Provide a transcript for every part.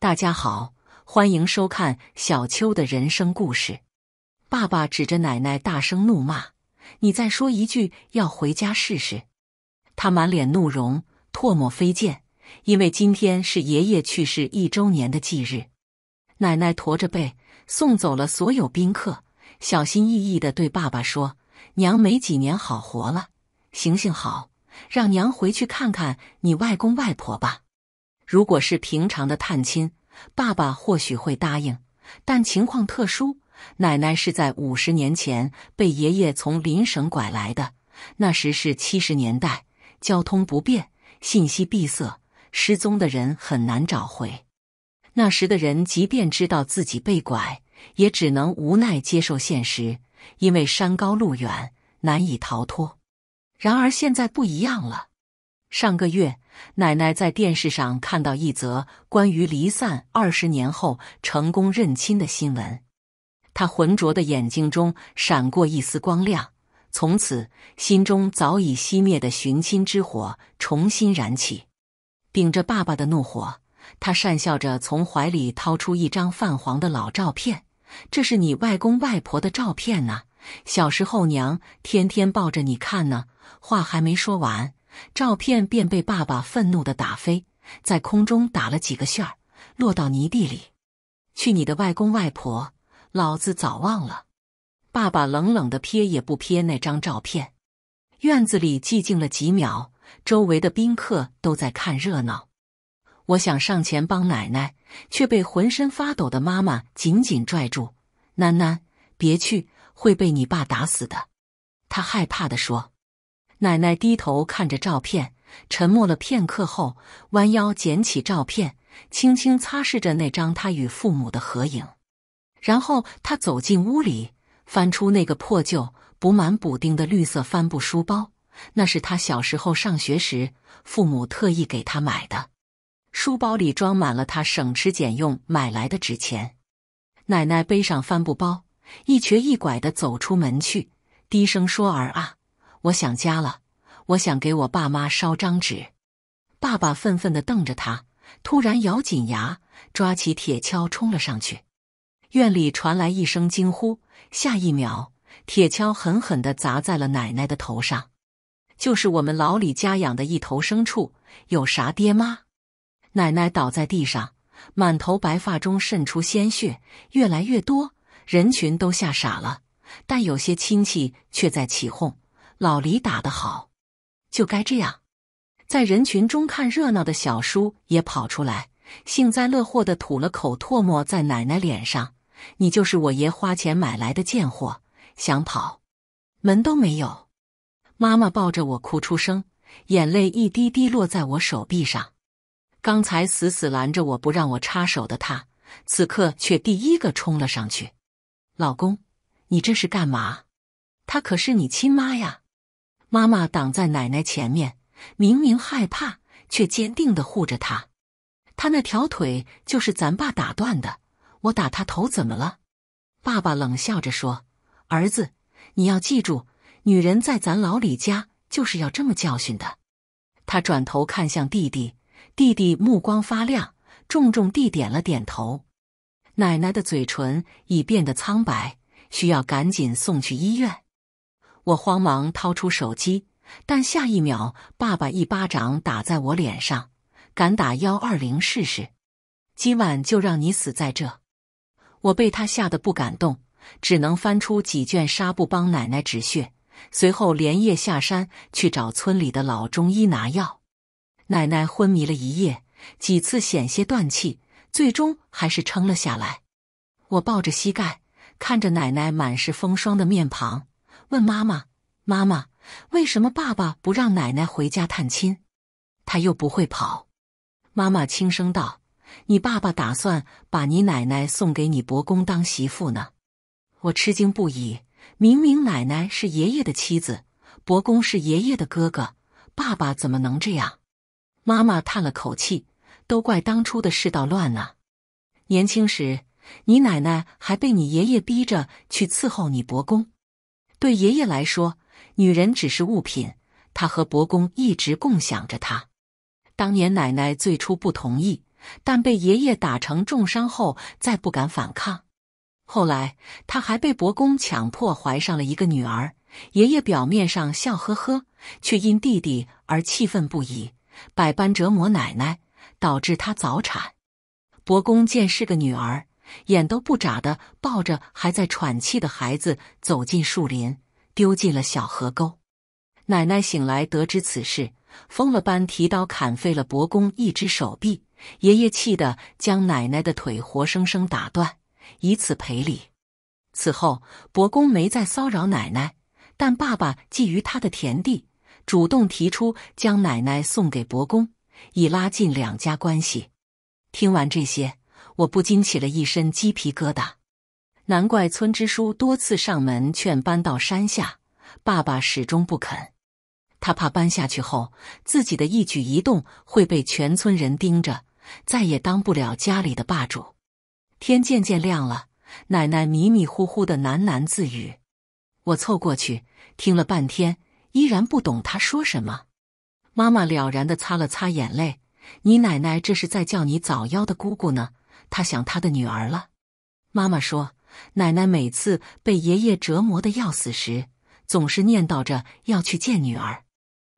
大家好，欢迎收看小秋的人生故事。爸爸指着奶奶大声怒骂：“你再说一句，要回家试试！”他满脸怒容，唾沫飞溅，因为今天是爷爷去世1周年的忌日。奶奶驼着背送走了所有宾客，小心翼翼地对爸爸说：“娘没几年好活了，行行好，让娘回去看看你外公外婆吧。”如果是平常的探亲，爸爸或许会答应，但情况特殊，奶奶是在50年前被爷爷从邻省拐来的，那时是70年代，交通不便，信息闭塞，失踪的人很难找回。那时的人即便知道自己被拐，也只能无奈接受现实，因为山高路远，难以逃脱。然而现在不一样了。上个月，奶奶在电视上看到一则关于离散20年后成功认亲的新闻。她浑浊的眼睛中闪过一丝光亮，从此心中早已熄灭的寻亲之火重新燃起。秉着爸爸的怒火，她讪笑着从怀里掏出一张泛黄的老照片：“这是你外公外婆的照片啊，小时候娘天天抱着你看呢。”话还没说完，照片便被爸爸愤怒地打飞，在空中打了几个旋儿，落到泥地里。“去你的外公外婆，老子早忘了！”爸爸冷冷地瞥也不瞥那张照片。院子里寂静了几秒，周围的宾客都在看热闹。我想上前帮奶奶，却被浑身发抖的妈妈紧紧拽住：“囡囡，别去，会被你爸打死的。”她害怕地说。奶奶低头看着照片，沉默了片刻后，弯腰捡起照片，轻轻擦拭着那张她与父母的合影。然后她走进屋里，翻出那个破旧补满补丁的绿色帆布书包，那是她小时候上学时父母特意给她买的。书包里装满了她省吃俭用买来的纸钱。奶奶背上帆布包，一瘸一拐地走出门去，低声说：“儿啊，我想家了，我想给我爸妈烧张纸。”爸爸愤愤地瞪着他，突然咬紧牙，抓起铁锹冲了上去。院里传来一声惊呼，下一秒，铁锹狠狠地砸在了奶奶的头上。“就是我们老李家养的一头牲畜，有啥爹妈？”奶奶倒在地上，满头白发中渗出鲜血，越来越多，人群都吓傻了，但有些亲戚却在起哄：“老李打得好，就该这样！”在人群中看热闹的小叔也跑出来，幸灾乐祸地吐了口唾沫在奶奶脸上：“你就是我爷花钱买来的贱货，想跑，门都没有！”妈妈抱着我哭出声，眼泪一滴滴落在我手臂上。刚才死死拦着我不让我插手的她，此刻却第一个冲了上去：“老公，你这是干嘛？她可是你亲妈呀！”妈妈挡在奶奶前面，明明害怕，却坚定地护着她。“她那条腿就是咱爸打断的，我打她头怎么了？”爸爸冷笑着说：“儿子，你要记住，女人在咱老李家就是要这么教训的。”他转头看向弟弟，弟弟目光发亮，重重地点了点头。奶奶的嘴唇已变得苍白，需要赶紧送去医院。我慌忙掏出手机，但下一秒，爸爸一巴掌打在我脸上：“敢打120试试，今晚就让你死在这！”我被他吓得不敢动，只能翻出几卷纱布帮奶奶止血，随后连夜下山去找村里的老中医拿药。奶奶昏迷了一夜，几次险些断气，最终还是撑了下来。我抱着膝盖，看着奶奶满是风霜的面庞，问妈妈：“妈妈，为什么爸爸不让奶奶回家探亲？她又不会跑。”妈妈轻声道：“你爸爸打算把你奶奶送给你伯公当媳妇呢。”我吃惊不已，明明奶奶是爷爷的妻子，伯公是爷爷的哥哥，爸爸怎么能这样？妈妈叹了口气：“都怪当初的世道乱啊。年轻时，你奶奶还被你爷爷逼着去伺候你伯公。对爷爷来说，女人只是物品，他和伯公一直共享着她。当年奶奶最初不同意，但被爷爷打成重伤后再不敢反抗。后来他还被伯公强迫怀上了一个女儿，爷爷表面上笑呵呵，却因弟弟而气愤不已，百般折磨奶奶，导致她早产。伯公见是个女儿，眼都不眨地抱着还在喘气的孩子走进树林，丢进了小河沟。奶奶醒来得知此事，疯了般提刀砍废了伯公一只手臂，爷爷气得将奶奶的腿活生生打断，以此赔礼。此后，伯公没再骚扰奶奶，但爸爸觊觎他的田地，主动提出将奶奶送给伯公，以拉近两家关系。听完这些，我不禁起了一身鸡皮疙瘩。难怪村支书多次上门劝搬到山下，爸爸始终不肯。他怕搬下去后，自己的一举一动会被全村人盯着，再也当不了家里的霸主。天渐渐亮了，奶奶迷迷糊糊的喃喃自语。我凑过去，听了半天，依然不懂她说什么。妈妈了然地擦了擦眼泪：“你奶奶这是在叫你早夭的姑姑呢，她想她的女儿了。”妈妈说，奶奶每次被爷爷折磨得要死时，总是念叨着要去见女儿。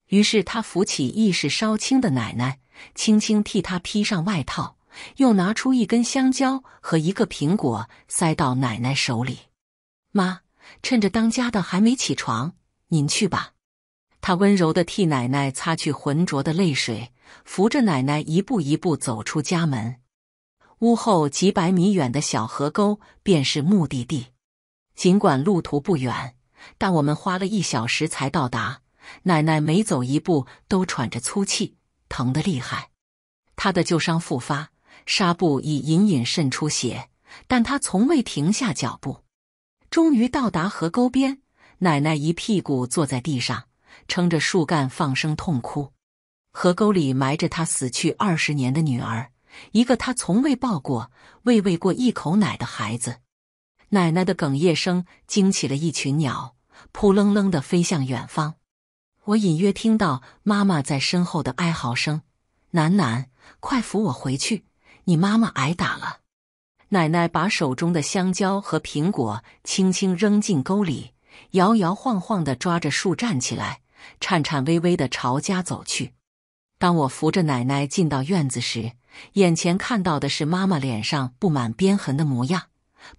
于是他扶起意识稍轻的奶奶，轻轻替她披上外套，又拿出一根香蕉和一个苹果塞到奶奶手里。“妈，趁着当家的还没起床，您去吧。”他温柔地替奶奶擦去浑浊的泪水，扶着奶奶一步一步走出家门。屋后几百米远的小河沟便是目的地。尽管路途不远，但我们花了1小时才到达。奶奶每走一步都喘着粗气，疼得厉害。她的旧伤复发，纱布已隐隐渗出血，但她从未停下脚步。终于到达河沟边，奶奶一屁股坐在地上，撑着树干放声痛哭。河沟里埋着她死去20年的女儿，一个她从未抱过、未喂过一口奶的孩子。奶奶的哽咽声惊起了一群鸟，扑棱棱地飞向远方。我隐约听到妈妈在身后的哀嚎声：“楠楠，快扶我回去，你妈妈挨打了。”奶奶把手中的香蕉和苹果轻轻扔进沟里，摇摇晃晃地抓着树站起来，颤颤巍巍地朝家走去。当我扶着奶奶进到院子时，眼前看到的是妈妈脸上布满鞭痕的模样，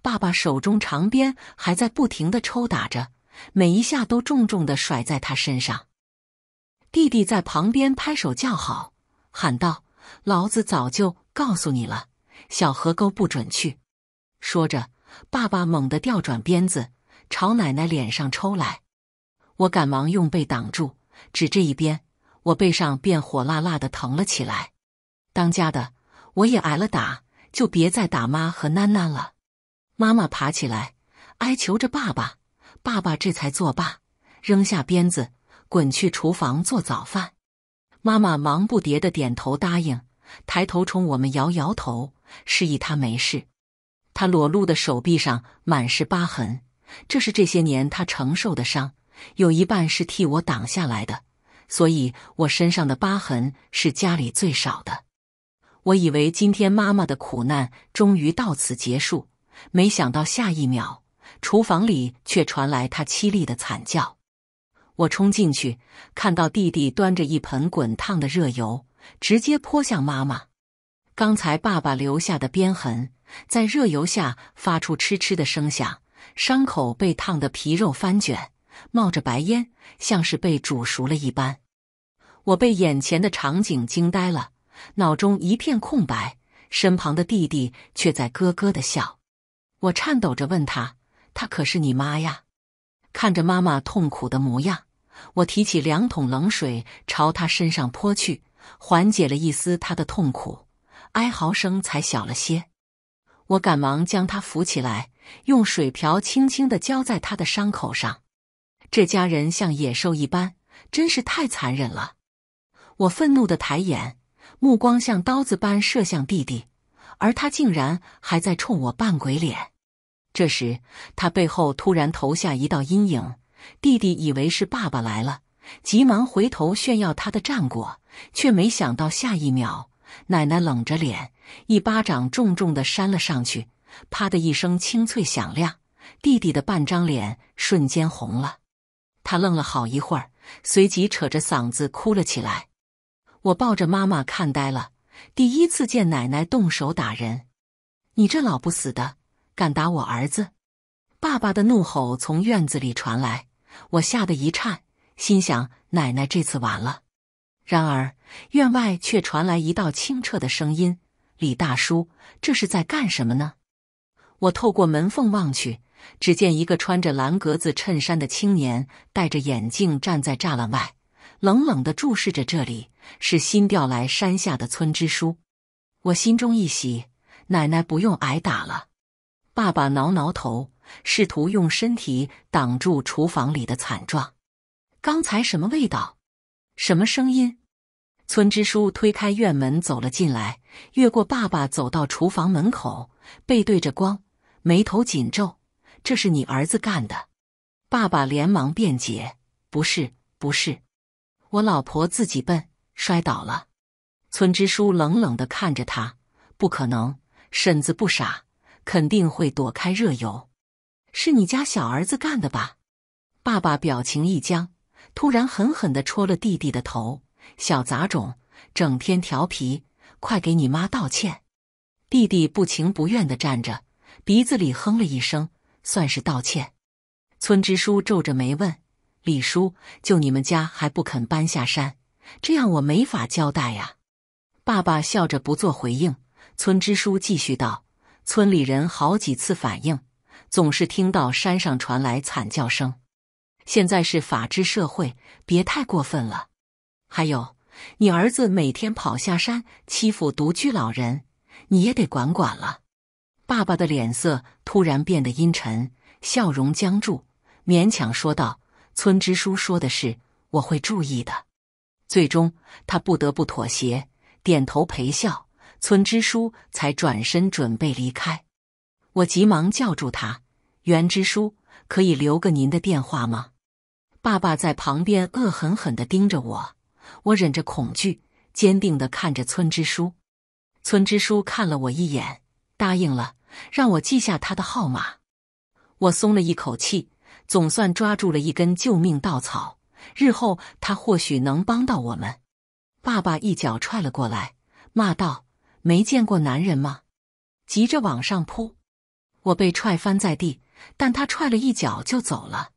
爸爸手中长鞭还在不停地抽打着，每一下都重重地甩在她身上。弟弟在旁边拍手叫好，喊道：“老子早就告诉你了，小河沟不准去。”说着，爸爸猛地调转鞭子，朝奶奶脸上抽来。我赶忙用背挡住，只这一鞭，我背上便火辣辣的疼了起来。当家的，我也挨了打，就别再打妈和囡囡了。妈妈爬起来，哀求着爸爸，爸爸这才作罢，扔下鞭子，滚去厨房做早饭。妈妈忙不迭地点头答应，抬头冲我们摇摇头，示意她没事。她裸露的手臂上满是疤痕，这是这些年她承受的伤，有一半是替我挡下来的，所以我身上的疤痕是家里最少的。我以为今天妈妈的苦难终于到此结束，没想到下一秒，厨房里却传来她凄厉的惨叫。我冲进去，看到弟弟端着一盆滚烫的热油，直接泼向妈妈。刚才爸爸留下的鞭痕，在热油下发出嗤嗤的声响，伤口被烫得皮肉翻卷，冒着白烟，像是被煮熟了一般。我被眼前的场景惊呆了，脑中一片空白，身旁的弟弟却在咯咯地笑。我颤抖着问他：“她可是你妈呀？”看着妈妈痛苦的模样，我提起2桶冷水朝她身上泼去，缓解了一丝她的痛苦，哀嚎声才小了些。我赶忙将她扶起来，用水瓢轻轻地浇在她的伤口上。这家人像野兽一般，真是太残忍了。我愤怒地抬眼，目光像刀子般射向弟弟，而他竟然还在冲我扮鬼脸。这时，他背后突然投下一道阴影，弟弟以为是爸爸来了，急忙回头炫耀他的战果，却没想到下一秒，奶奶冷着脸，一巴掌重重地扇了上去，啪的一声清脆响亮，弟弟的半张脸瞬间红了。他愣了好一会儿，随即扯着嗓子哭了起来。我抱着妈妈看呆了，第一次见奶奶动手打人。你这老不死的，敢打我儿子！爸爸的怒吼从院子里传来，我吓得一颤，心想奶奶这次完了。然而院外却传来一道清澈的声音：“李大叔，这是在干什么呢？”我透过门缝望去，只见一个穿着蓝格子衬衫的青年戴着眼镜站在栅栏外，冷冷地注视着这里，是新调来山下的村支书。我心中一喜，奶奶不用挨打了。爸爸挠挠头，试图用身体挡住厨房里的惨状。刚才什么味道？什么声音？村支书推开院门走了进来，越过爸爸走到厨房门口，背对着光，眉头紧皱。这是你儿子干的。爸爸连忙辩解：不是，我老婆自己笨，摔倒了。村支书冷冷地看着他：不可能，婶子不傻，肯定会躲开热油。是你家小儿子干的吧？爸爸表情一僵，突然狠狠地戳了弟弟的头：小杂种，整天调皮，快给你妈道歉。弟弟不情不愿地站着，鼻子里哼了一声，算是道歉。村支书皱着眉问：李叔，就你们家还不肯搬下山，这样我没法交代呀。爸爸笑着不做回应。村支书继续道：村里人好几次反映，总是听到山上传来惨叫声。现在是法治社会，别太过分了。还有，你儿子每天跑下山欺负独居老人，你也得管管了。爸爸的脸色突然变得阴沉，笑容僵住，勉强说道：村支书说的是，我会注意的。最终他不得不妥协，点头陪笑，村支书才转身准备离开。我急忙叫住他：袁支书，可以留个您的电话吗？爸爸在旁边恶狠狠地盯着我，我忍着恐惧，坚定地看着村支书。村支书看了我一眼，答应了，让我记下他的号码。我松了一口气，总算抓住了一根救命稻草，日后他或许能帮到我们。爸爸一脚踹了过来，骂道：没见过男人吗？急着往上扑。我被踹翻在地，但他踹了一脚就走了。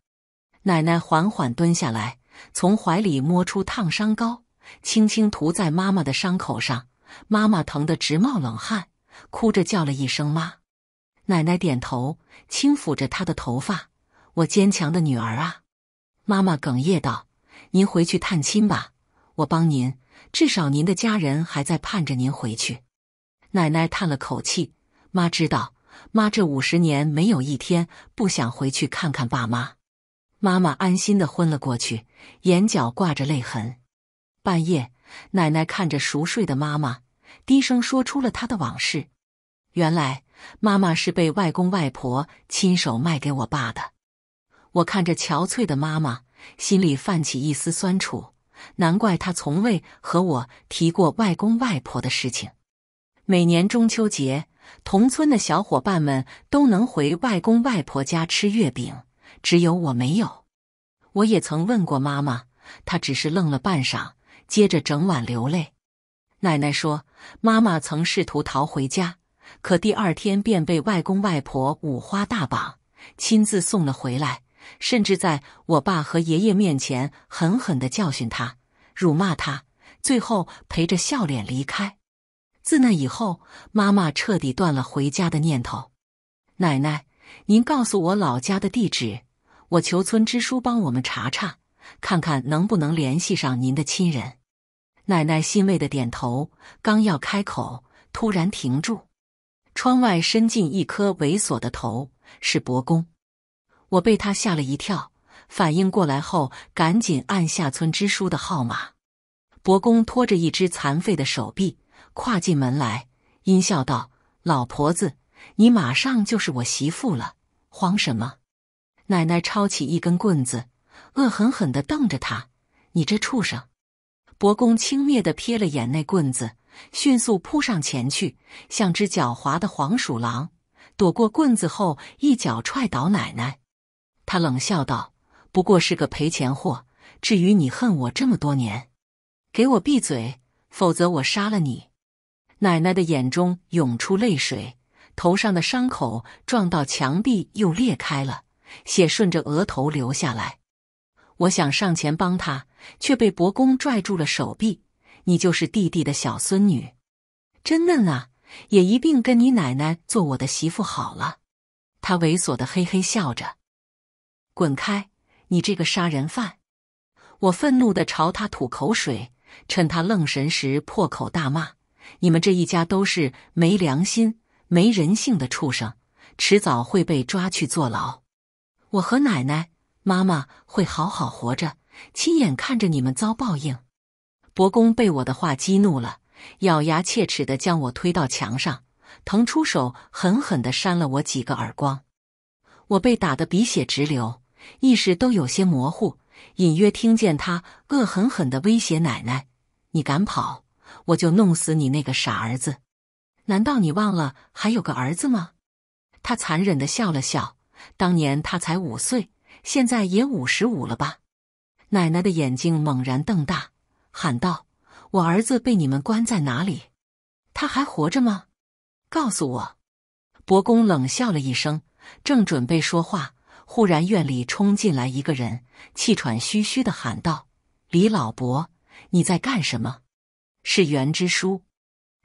奶奶缓缓蹲下来，从怀里摸出烫伤膏，轻轻涂在妈妈的伤口上。妈妈疼得直冒冷汗，哭着叫了一声妈。奶奶点头，轻抚着她的头发：我坚强的女儿啊。妈妈哽咽道：您回去探亲吧，我帮您，至少您的家人还在盼着您回去。奶奶叹了口气：妈知道，妈这50年没有一天不想回去看看爸妈。妈妈安心地昏了过去，眼角挂着泪痕。半夜，奶奶看着熟睡的妈妈，低声说出了她的往事。原来妈妈是被外公外婆亲手卖给我爸的。我看着憔悴的妈妈，心里泛起一丝酸楚，难怪她从未和我提过外公外婆的事情。每年中秋节，同村的小伙伴们都能回外公外婆家吃月饼，只有我没有。我也曾问过妈妈，她只是愣了半晌，接着整晚流泪。奶奶说，妈妈曾试图逃回家，可第二天便被外公外婆五花大绑，亲自送了回来，甚至在我爸和爷爷面前狠狠地教训他，辱骂他，最后陪着笑脸离开。自那以后，妈妈彻底断了回家的念头。奶奶，您告诉我老家的地址，我求村支书帮我们查查，看看能不能联系上您的亲人。奶奶欣慰地点头，刚要开口，突然停住。窗外伸进一颗猥琐的头，是伯公。我被他吓了一跳，反应过来后赶紧按下村支书的号码。伯公拖着一只残废的手臂跨进门来，阴笑道：老婆子，你马上就是我媳妇了，慌什么？奶奶抄起一根棍子，恶狠狠地瞪着他：你这畜生！伯公轻蔑地瞥了眼那棍子，迅速扑上前去，像只狡猾的黄鼠狼，躲过棍子后一脚踹倒奶奶。他冷笑道：“不过是个赔钱货，至于你恨我这么多年，给我闭嘴，否则我杀了你。”奶奶的眼中涌出泪水，头上的伤口撞到墙壁又裂开了，血顺着额头流下来。我想上前帮她，却被伯公拽住了手臂。你就是弟弟的小孙女，真嫩啊！也一并跟你奶奶做我的媳妇好了。他猥琐的嘿嘿笑着。滚开，你这个杀人犯！我愤怒地朝他吐口水，趁他愣神时破口大骂：你们这一家都是没良心、没人性的畜生，迟早会被抓去坐牢。我和奶奶、妈妈会好好活着，亲眼看着你们遭报应。伯公被我的话激怒了，咬牙切齿地将我推到墙上，腾出手狠狠地扇了我几个耳光。我被打得鼻血直流，意识都有些模糊，隐约听见他恶狠狠地威胁奶奶：你敢跑，我就弄死你那个傻儿子！难道你忘了还有个儿子吗？他残忍地笑了笑，当年他才5岁，现在也55了吧？奶奶的眼睛猛然瞪大，喊道：我儿子被你们关在哪里？他还活着吗？告诉我！伯公冷笑了一声，正准备说话，忽然院里冲进来一个人，气喘吁吁地喊道：李老伯，你在干什么？是袁支书。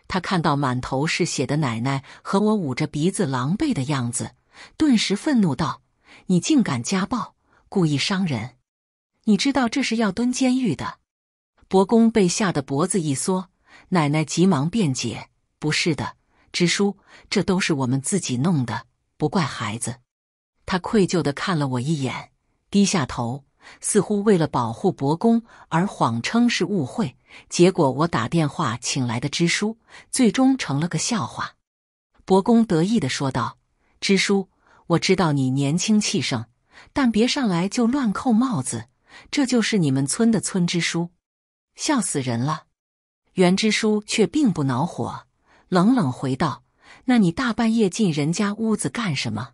他看到满头是血的奶奶和我捂着鼻子狼狈的样子，顿时愤怒道：你竟敢家暴，故意伤人，你知道这是要蹲监狱的。伯公被吓得脖子一缩，奶奶急忙辩解：不是的，支书，这都是我们自己弄的，不怪孩子。他愧疚地看了我一眼，低下头，似乎为了保护伯公而谎称是误会，结果我打电话请来的支书最终成了个笑话。伯公得意地说道：支书，我知道你年轻气盛，但别上来就乱扣帽子，这就是你们村的村支书，笑死人了。袁支书却并不恼火，冷冷回道：那你大半夜进人家屋子干什么？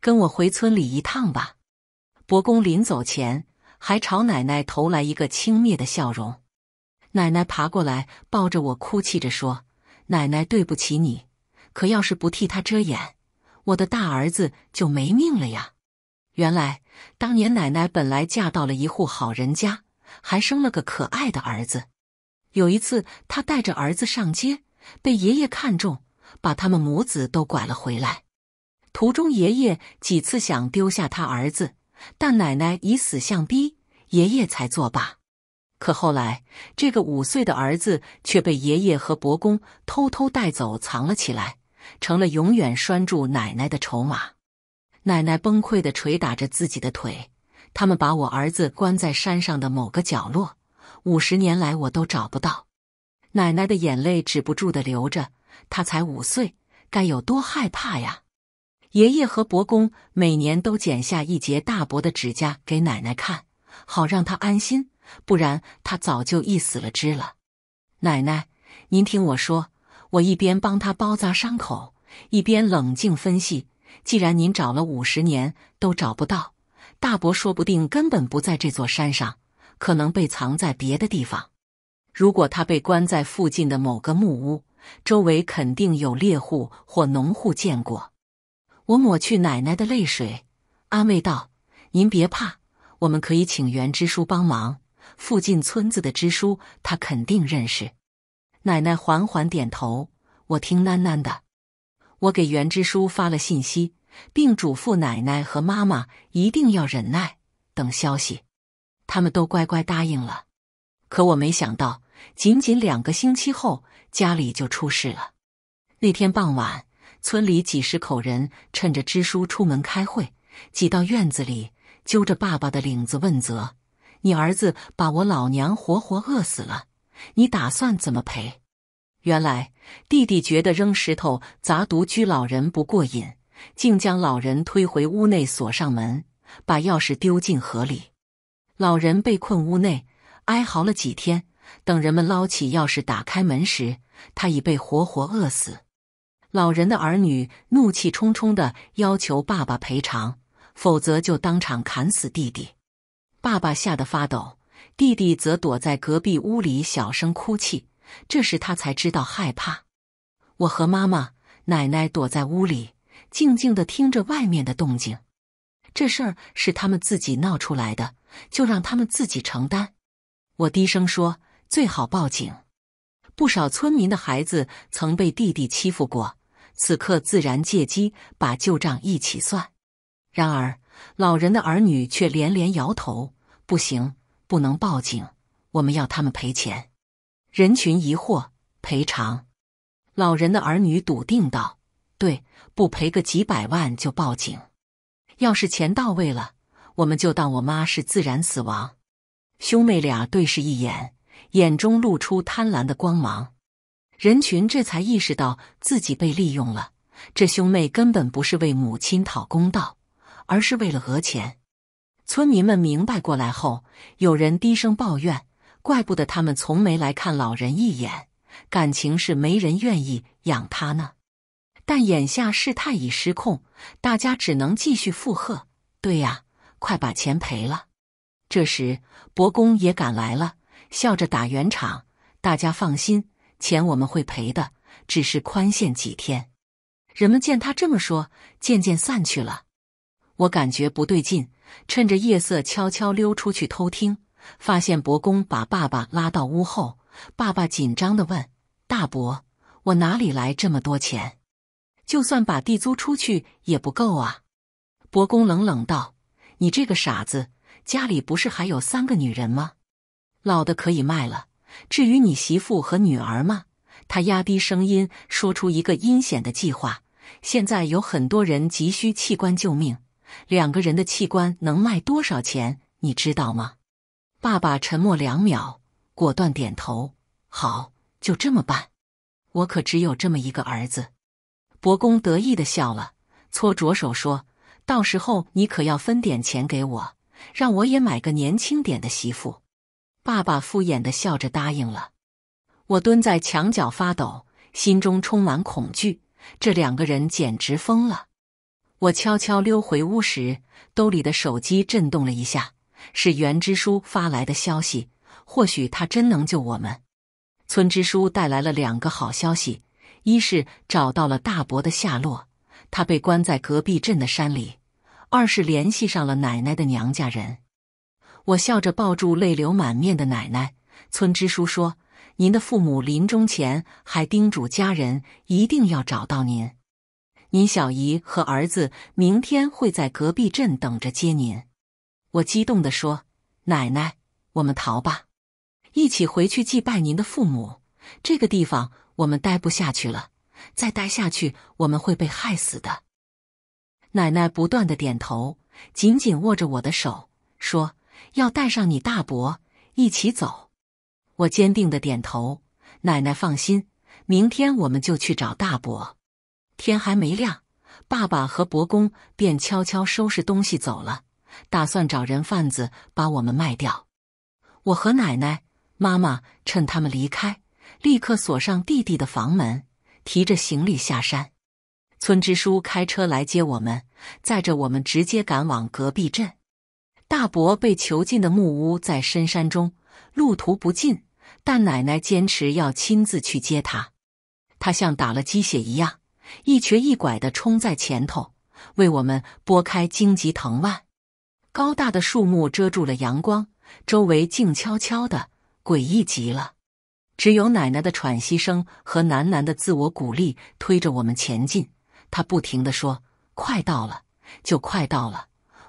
跟我回村里一趟吧。伯公临走前还朝奶奶投来一个轻蔑的笑容。奶奶爬过来抱着我哭泣着说：奶奶对不起你，可要是不替他遮掩，我的大儿子就没命了呀。原来当年奶奶本来嫁到了一户好人家，还生了个可爱的儿子。有一次她带着儿子上街，被爷爷看中，把他们母子都拐了回来。途中爷爷几次想丢下他儿子，但奶奶以死相逼，爷爷才作罢。可后来这个5岁的儿子却被爷爷和伯公偷偷带走藏了起来，成了永远拴住奶奶的筹码。奶奶崩溃地捶打着自己的腿，他们把我儿子关在山上的某个角落，50年来我都找不到。奶奶的眼泪止不住地流着，她才5岁，该有多害怕呀。爷爷和伯公每年都剪下一截大伯的指甲给奶奶看，好让她安心，不然她早就一死了之了。奶奶，您听我说。我一边帮她包扎伤口，一边冷静分析，既然您找了50年都找不到，大伯说不定根本不在这座山上，可能被藏在别的地方。如果他被关在附近的某个木屋，周围肯定有猎户或农户见过。我抹去奶奶的泪水，安慰道：您别怕，我们可以请袁支书帮忙，附近村子的支书他肯定认识。奶奶缓缓点头，我听喃喃的。我给袁支书发了信息，并嘱咐奶奶和妈妈一定要忍耐，等消息。他们都乖乖答应了。可我没想到，仅仅2个星期后，家里就出事了。那天傍晚，村里几10口人趁着支书出门开会，挤到院子里，揪着爸爸的领子问责：你儿子把我老娘活活饿死了，你打算怎么赔？原来弟弟觉得扔石头砸独居老人不过瘾，竟将老人推回屋内，锁上门，把钥匙丢进河里。老人被困屋内哀嚎了几天，等人们捞起钥匙打开门时，他已被活活饿死。老人的儿女怒气冲冲地要求爸爸赔偿，否则就当场砍死弟弟。爸爸吓得发抖，弟弟则躲在隔壁屋里小声哭泣。这时他才知道害怕。我和妈妈、奶奶躲在屋里，静静地听着外面的动静。这事儿是他们自己闹出来的，就让他们自己承担。我低声说，最好报警。不少村民的孩子曾被弟弟欺负过，此刻自然借机把旧账一起算。然而，老人的儿女却连连摇头，不行，不能报警，我们要他们赔钱。人群疑惑，赔偿。老人的儿女笃定道，对，不赔个几百万就报警。要是钱到位了，我们就当我妈是自然死亡。兄妹俩对视一眼，眼中露出贪婪的光芒。人群这才意识到自己被利用了，这兄妹根本不是为母亲讨公道，而是为了讹钱。村民们明白过来后，有人低声抱怨，怪不得他们从没来看老人一眼，感情是没人愿意养他呢。但眼下事态已失控，大家只能继续附和，对呀，快把钱赔了。这时伯公也赶来了，笑着打圆场，大家放心，钱我们会赔的，只是宽限几天。人们见他这么说，渐渐散去了。我感觉不对劲，趁着夜色悄悄溜出去偷听，发现伯公把爸爸拉到屋后，爸爸紧张地问，大伯，我哪里来这么多钱？就算把地租出去也不够啊。伯公冷冷道，你这个傻子，家里不是还有3个女人吗？老的可以卖了，至于你媳妇和女儿嘛，他压低声音说出一个阴险的计划，现在有很多人急需器官救命，2个人的器官能卖多少钱，你知道吗？爸爸沉默2秒，果断点头，好，就这么办。我可只有这么一个儿子。伯公得意地笑了，搓着手说，到时候你可要分点钱给我，让我也买个年轻点的媳妇。爸爸敷衍地笑着答应了。我蹲在墙角发抖，心中充满恐惧，这2个人简直疯了。我悄悄溜回屋时，兜里的手机震动了一下，是袁支书发来的消息，或许他真能救我们。村支书带来了2个好消息，一是找到了大伯的下落，他被关在隔壁镇的山里；二是联系上了奶奶的娘家人。我笑着抱住泪流满面的奶奶。村支书说，您的父母临终前还叮嘱家人一定要找到您，您小姨和儿子明天会在隔壁镇等着接您。我激动地说，奶奶，我们逃吧，一起回去祭拜您的父母，这个地方我们待不下去了，再待下去我们会被害死的。奶奶不断地点头，紧紧握着我的手说，要带上你大伯一起走。我坚定地点头，奶奶放心，明天我们就去找大伯。天还没亮，爸爸和伯公便悄悄收拾东西走了，打算找人贩子把我们卖掉。我和奶奶、妈妈趁他们离开，立刻锁上弟弟的房门，提着行李下山。村支书开车来接我们，载着我们直接赶往隔壁镇。大伯被囚禁的木屋在深山中，路途不近，但奶奶坚持要亲自去接他。他像打了鸡血一样，一瘸一拐地冲在前头，为我们拨开荆棘藤蔓。高大的树木遮住了阳光，周围静悄悄的，诡异极了。只有奶奶的喘息声和喃喃的自我鼓励推着我们前进。她不停地说，快到了，就快到了。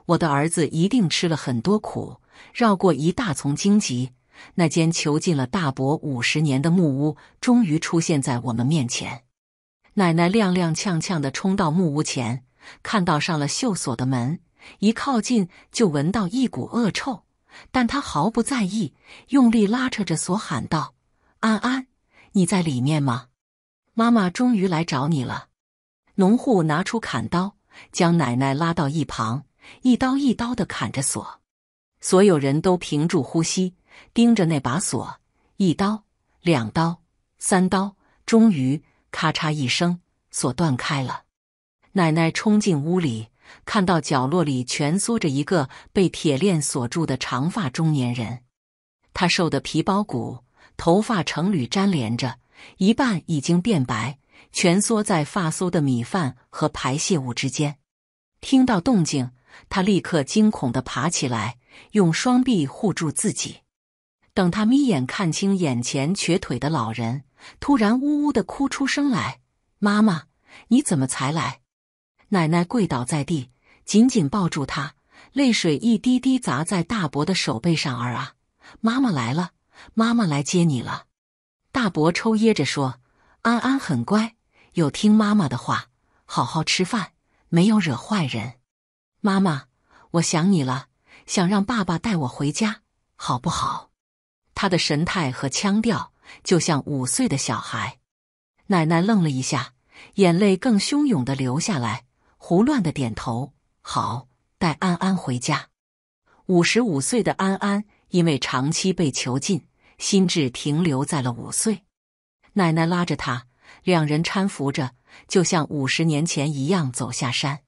我的儿子一定吃了很多苦，绕过一大丛荆棘，那间囚禁了大伯50年的木屋终于出现在我们面前。奶奶踉踉跄跄地冲到木屋前，看到上了锈锁的门，一靠近就闻到一股恶臭，但她毫不在意，用力拉扯着锁喊道，安安，你在里面吗？妈妈终于来找你了。农户拿出砍刀，将奶奶拉到一旁，一刀一刀地砍着锁。所有人都屏住呼吸，盯着那把锁，一刀、两刀、三刀，终于咔嚓一声，锁断开了。奶奶冲进屋里，看到角落里蜷缩着一个被铁链锁住的长发中年人。他瘦得皮包骨，头发成缕粘连着，一半已经变白，蜷缩在发馊的米饭和排泄物之间。听到动静，他立刻惊恐地爬起来，用双臂护住自己。等他眯眼看清眼前瘸腿的老人，突然呜呜地哭出声来：“妈妈，你怎么才来？”奶奶跪倒在地，紧紧抱住他，泪水一滴滴砸在大伯的手背上：“儿啊，妈妈来了，妈妈来接你了。”大伯抽噎着说：“安安很乖，有听妈妈的话，好好吃饭，没有惹坏人。妈妈，我想你了，想让爸爸带我回家，好不好？”他的神态和腔调就像5岁的小孩。奶奶愣了一下，眼泪更汹涌地流下来，胡乱地点头：“好，带安安回家。”55岁的安安因为长期被囚禁，心智停留在了5岁。奶奶拉着他，两人搀扶着，就像50年前一样走下山。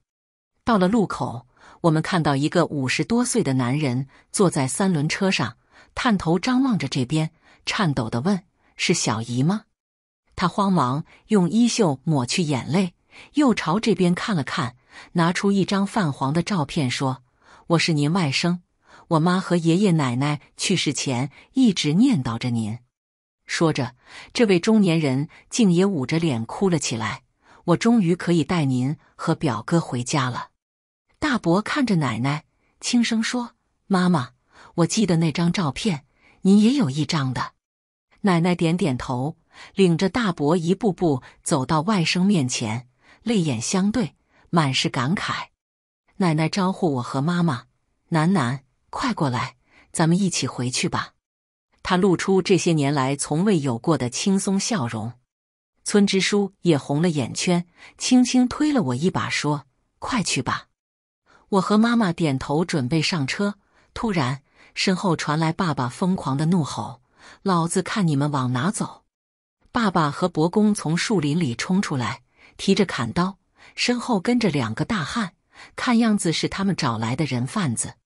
到了路口，我们看到一个50多岁的男人坐在3轮车上，探头张望着这边，颤抖地问：“是小姨吗？”他慌忙用衣袖抹去眼泪，又朝这边看了看，拿出一张泛黄的照片说：“我是您外甥，我妈和爷爷奶奶去世前一直念叨着您。”说着，这位中年人竟也捂着脸哭了起来：“我终于可以带您和表哥回家了。”大伯看着奶奶，轻声说：“妈妈，我记得那张照片，您也有一张的。”奶奶点点头，领着大伯一步步走到外甥面前，泪眼相对，满是感慨。奶奶招呼我和妈妈：“楠楠，快过来，咱们一起回去吧。”她露出这些年来从未有过的轻松笑容。村支书也红了眼圈，轻轻推了我一把说：“快去吧。”我和妈妈点头准备上车，突然身后传来爸爸疯狂的怒吼：“老子看你们往哪走！”爸爸和伯公从树林里冲出来，提着砍刀，身后跟着2个大汉，看样子是他们找来的人贩子。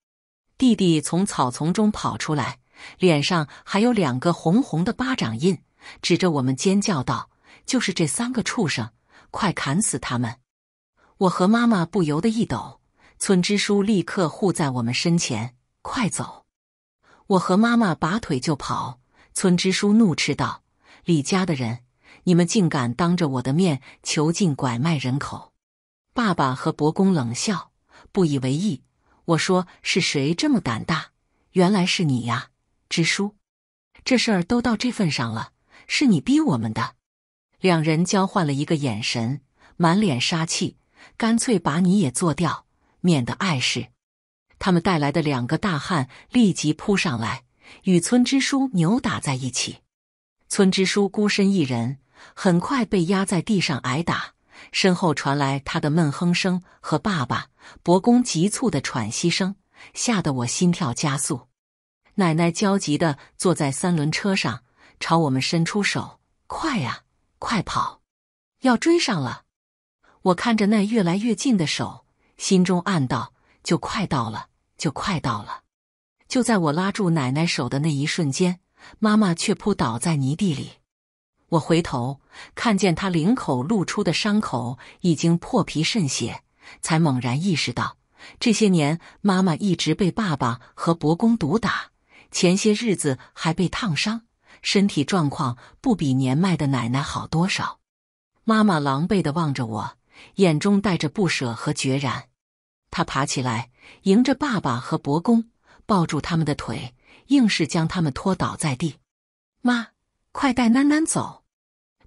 弟弟从草丛中跑出来，脸上还有2个红红的巴掌印，指着我们尖叫道：“就是这3个畜生，快砍死他们！”我和妈妈不由得一抖，村支书立刻护在我们身前：“快走！”我和妈妈拔腿就跑，村支书怒斥道：“李家的人，你们竟敢当着我的面囚禁拐卖人口！”爸爸和伯公冷笑，不以为意。我说：“是谁这么胆大？”原来是你呀，支书！这事儿都到这份上了，是你逼我们的。两人交换了一个眼神，满脸杀气，干脆把你也做掉，免得碍事。他们带来的2个大汉立即扑上来，与村支书扭打在一起。村支书孤身一人，很快被压在地上挨打，身后传来他的闷哼声和爸爸、伯公急促的喘息声，吓得我心跳加速。奶奶焦急地坐在3轮车上，朝我们伸出手：“快呀，快跑，要追上了！”我看着那越来越近的手，心中暗道：“就快到了，就快到了！”就在我拉住奶奶手的那一瞬间，妈妈却扑倒在泥地里。我回头，看见她领口露出的伤口已经破皮渗血，才猛然意识到，这些年妈妈一直被爸爸和伯公毒打，前些日子还被烫伤，身体状况不比年迈的奶奶好多少。妈妈狼狈地望着我，眼中带着不舍和决然。他爬起来，迎着爸爸和伯公，抱住他们的腿，硬是将他们拖倒在地。“妈，快带囡囡走！”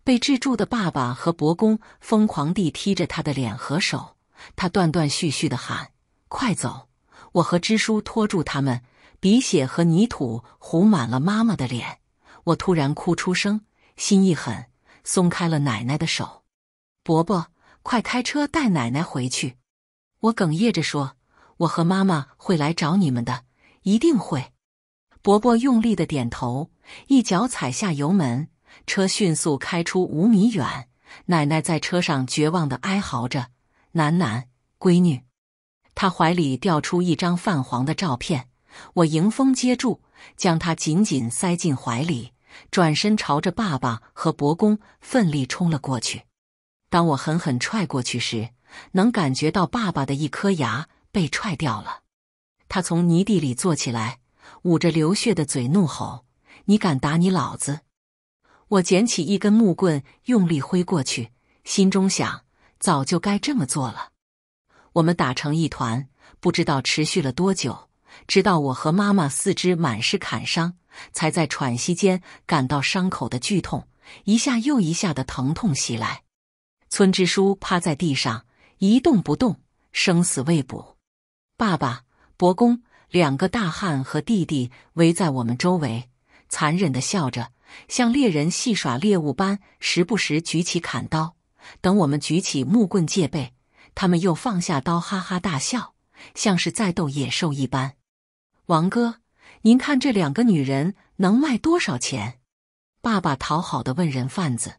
被制住的爸爸和伯公疯狂地踢着他的脸和手，他断断续续地喊：“快走！”我和支书拖住他们，鼻血和泥土糊满了妈妈的脸。我突然哭出声，心一狠，松开了奶奶的手。“伯伯，快开车带奶奶回去。”我哽咽着说：“我和妈妈会来找你们的，一定会。”伯伯用力的点头，一脚踩下油门，车迅速开出5米远。奶奶在车上绝望地哀嚎着：“楠楠，闺女！”她怀里掉出一张泛黄的照片，我迎风接住，将她紧紧塞进怀里，转身朝着爸爸和伯公奋力冲了过去。当我狠狠踹过去时，能感觉到爸爸的一颗牙被踹掉了。他从泥地里坐起来，捂着流血的嘴怒吼：“你敢打你老子！”我捡起一根木棍，用力挥过去，心中想：早就该这么做了。我们打成一团，不知道持续了多久，直到我和妈妈四肢满是砍伤，才在喘息间感到伤口的剧痛，一下又一下的疼痛袭来。村支书趴在地上一动不动，生死未卜。爸爸、伯公、两个大汉和弟弟围在我们周围，残忍地笑着，像猎人戏耍猎物般，时不时举起砍刀。等我们举起木棍戒备，他们又放下刀，哈哈大笑，像是在斗野兽一般。王哥，您看这两个女人能卖多少钱？爸爸讨好地问人贩子。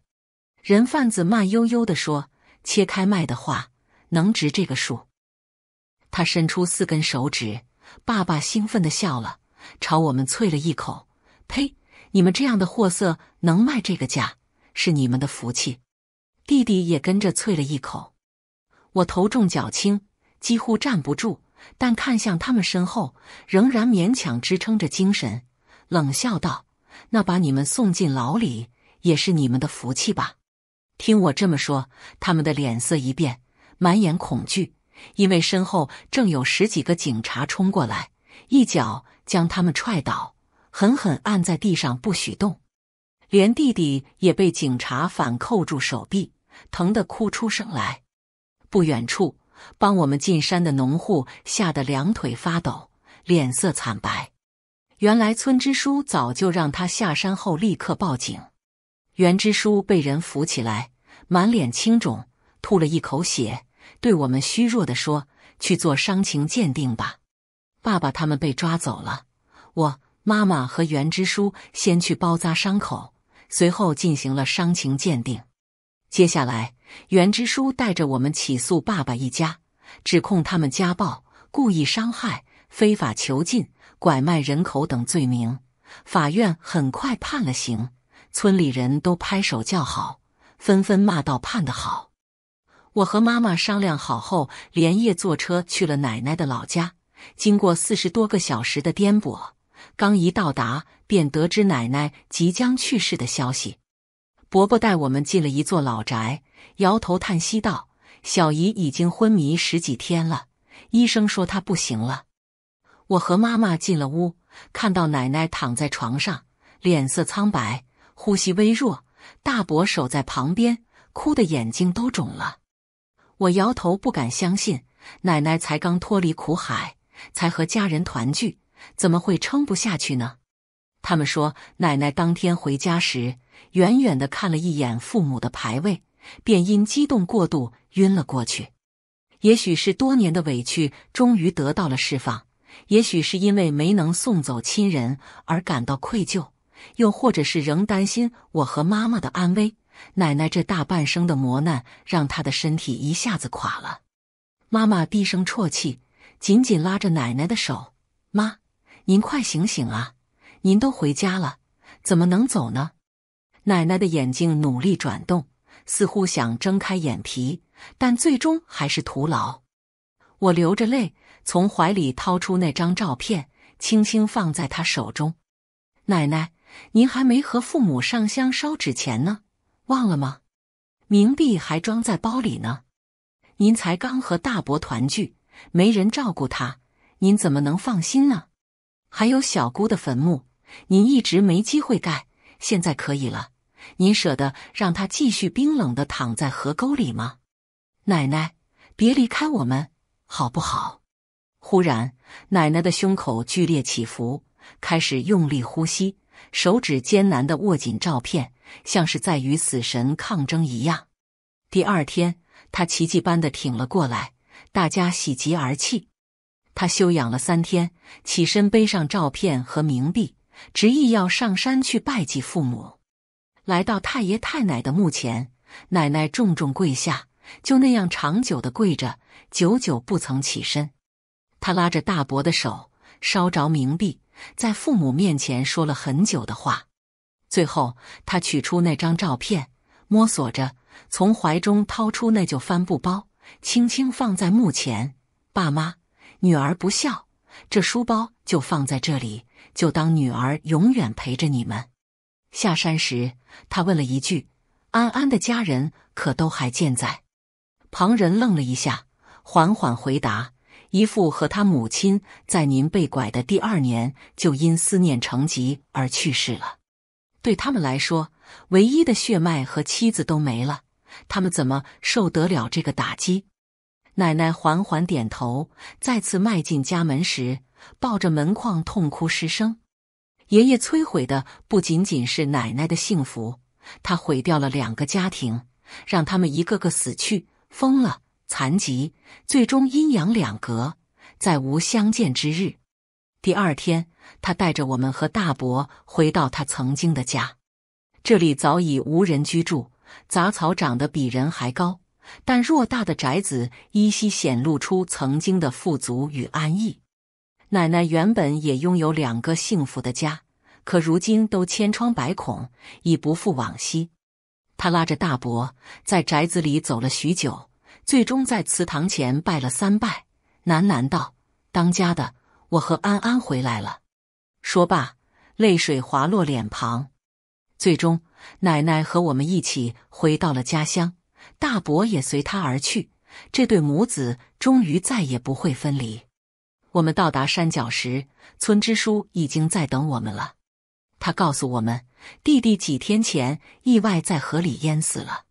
人贩子慢悠悠地说：“切开卖的话，能值这个数。”他伸出4根手指，爸爸兴奋地笑了，朝我们啐了一口：“呸！你们这样的货色能卖这个价，是你们的福气。”弟弟也跟着啐了一口。我头重脚轻，几乎站不住，但看向他们身后，仍然勉强支撑着精神，冷笑道：“那把你们送进牢里，也是你们的福气吧。”听我这么说，他们的脸色一变，满眼恐惧，因为身后正有10几个警察冲过来，一脚将他们踹倒，狠狠按在地上不许动。连弟弟也被警察反扣住手臂，疼得哭出声来。不远处，帮我们进山的农户吓得两腿发抖，脸色惨白。原来村支书早就让他下山后立刻报警。袁支书被人扶起来，满脸青肿，吐了一口血，对我们虚弱地说：“去做伤情鉴定吧。”爸爸他们被抓走了，我、妈妈和袁支书先去包扎伤口，随后进行了伤情鉴定。接下来，袁支书带着我们起诉爸爸一家，指控他们家暴、故意伤害、非法囚禁、拐卖人口等罪名。法院很快判了刑。村里人都拍手叫好，纷纷骂道：“判得好！”我和妈妈商量好后，连夜坐车去了奶奶的老家。经过40多个小时的颠簸，刚一到达，便得知奶奶即将去世的消息。伯伯带我们进了一座老宅，摇头叹息道：“小姨已经昏迷10几天了，医生说她不行了。”我和妈妈进了屋，看到奶奶躺在床上，脸色苍白，呼吸微弱，大伯守在旁边，哭得眼睛都肿了。我摇头不敢相信，奶奶才刚脱离苦海，才和家人团聚，怎么会撑不下去呢？他们说，奶奶当天回家时，远远地看了一眼父母的牌位，便因激动过度晕了过去。也许是多年的委屈终于得到了释放，也许是因为没能送走亲人而感到愧疚，又或者是仍担心我和妈妈的安危，奶奶这大半生的磨难让她的身体一下子垮了。妈妈低声啜泣，紧紧拉着奶奶的手：“妈，您快醒醒啊！您都回家了，怎么能走呢？”奶奶的眼睛努力转动，似乎想睁开眼皮，但最终还是徒劳。我流着泪从怀里掏出那张照片，轻轻放在她手中：“奶奶，您还没和父母上香烧纸钱呢，忘了吗？冥币还装在包里呢。您才刚和大伯团聚，没人照顾他，您怎么能放心呢？还有小姑的坟墓，您一直没机会盖，现在可以了，您舍得让她继续冰冷地躺在河沟里吗？奶奶，别离开我们，好不好？”忽然，奶奶的胸口剧烈起伏，开始用力呼吸，手指艰难地握紧照片，像是在与死神抗争一样。第2天，他奇迹般地挺了过来，大家喜极而泣。他休养了3天，起身背上照片和冥币，执意要上山去拜祭父母。来到太爷太奶的墓前，奶奶重重跪下，就那样长久地跪着，久久不曾起身。他拉着大伯的手，烧着冥币，在父母面前说了很久的话。最后，他取出那张照片，摸索着从怀中掏出那旧帆布包，轻轻放在墓前。爸妈，女儿不孝，这书包就放在这里，就当女儿永远陪着你们。下山时，他问了一句：“安安的家人可都还健在？”旁人愣了一下，缓缓回答：“姨父和他母亲在您被拐的第2年就因思念成疾而去世了。对他们来说，唯一的血脉和妻子都没了，他们怎么受得了这个打击？”奶奶缓缓点头，再次迈进家门时，抱着门框痛哭失声。爷爷摧毁的不仅仅是奶奶的幸福，他毁掉了2个家庭，让他们一个个死去，疯了，残疾，最终阴阳两隔，再无相见之日。第2天，他带着我们和大伯回到他曾经的家，这里早已无人居住，杂草长得比人还高，但偌大的宅子依稀显露出曾经的富足与安逸。奶奶原本也拥有2个幸福的家，可如今都千疮百孔，已不复往昔。她拉着大伯在宅子里走了许久，最终在祠堂前拜了3拜，喃喃道：“当家的，我和安安回来了。”说罢，泪水滑落脸庞。最终，奶奶和我们一起回到了家乡，大伯也随他而去，这对母子终于再也不会分离。我们到达山脚时，村支书已经在等我们了。他告诉我们，弟弟几天前意外在河里淹死了。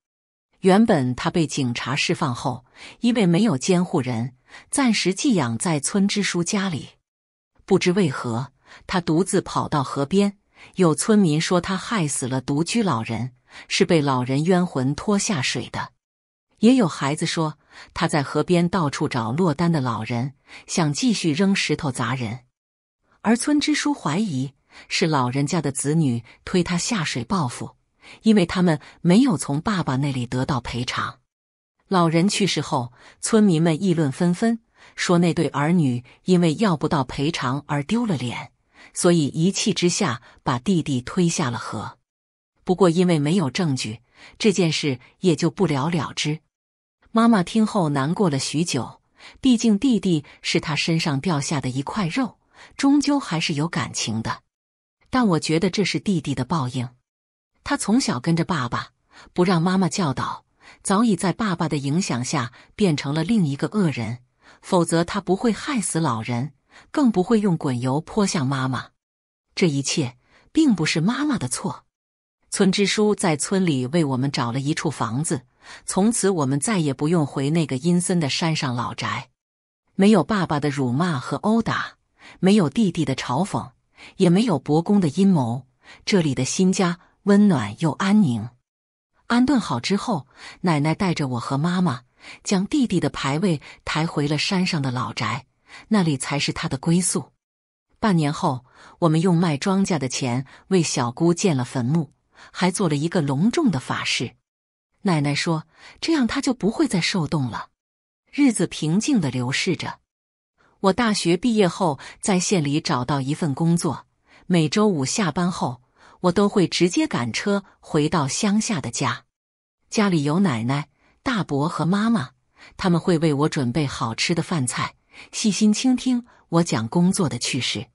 原本他被警察释放后，因为没有监护人，暂时寄养在村支书家里。不知为何，他独自跑到河边，有村民说他害死了独居老人，是被老人冤魂拖下水的。也有孩子说，他在河边到处找落单的老人，想继续扔石头砸人。而村支书怀疑是老人家的子女推他下水报复，因为他们没有从爸爸那里得到赔偿。老人去世后，村民们议论纷纷，说那对儿女因为要不到赔偿而丢了脸，所以一气之下把弟弟推下了河。不过因为没有证据，这件事也就不了了之。妈妈听后难过了许久，毕竟弟弟是她身上掉下的一块肉，终究还是有感情的。但我觉得这是弟弟的报应。他从小跟着爸爸，不让妈妈教导，早已在爸爸的影响下变成了另一个恶人，否则他不会害死老人，更不会用滚油泼向妈妈。这一切并不是妈妈的错。村支书在村里为我们找了一处房子，从此我们再也不用回那个阴森的山上老宅。没有爸爸的辱骂和殴打，没有弟弟的嘲讽，也没有伯公的阴谋，这里的新家温暖又安宁。安顿好之后，奶奶带着我和妈妈将弟弟的牌位抬回了山上的老宅，那里才是他的归宿。半年后，我们用卖庄稼的钱为小姑建了坟墓，还做了一个隆重的法事。奶奶说，这样她就不会再受冻了。日子平静地流逝着。我大学毕业后在县里找到一份工作，每周5下班后，我都会直接赶车回到乡下的家。家里有奶奶、大伯和妈妈，他们会为我准备好吃的饭菜，细心倾听我讲工作的趣事。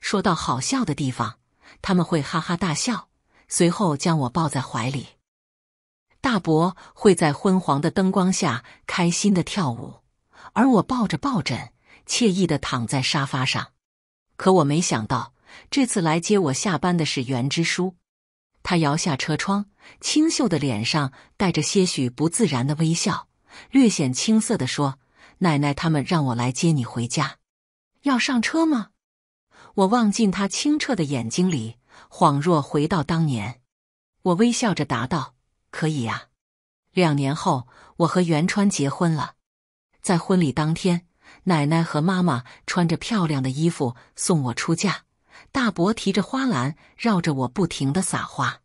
说到好笑的地方，他们会哈哈大笑，随后将我抱在怀里。大伯会在昏黄的灯光下开心地跳舞，而我抱着抱枕，惬意地躺在沙发上。可我没想到，这次来接我下班的是袁支书。他摇下车窗，清秀的脸上带着些许不自然的微笑，略显青涩地说：“奶奶他们让我来接你回家。”“要上车吗？”我望进他清澈的眼睛里，恍若回到当年。我微笑着答道：“可以呀。”2年后，我和袁川结婚了。在婚礼当天，奶奶和妈妈穿着漂亮的衣服送我出嫁，大伯提着花篮绕着我不停地撒花。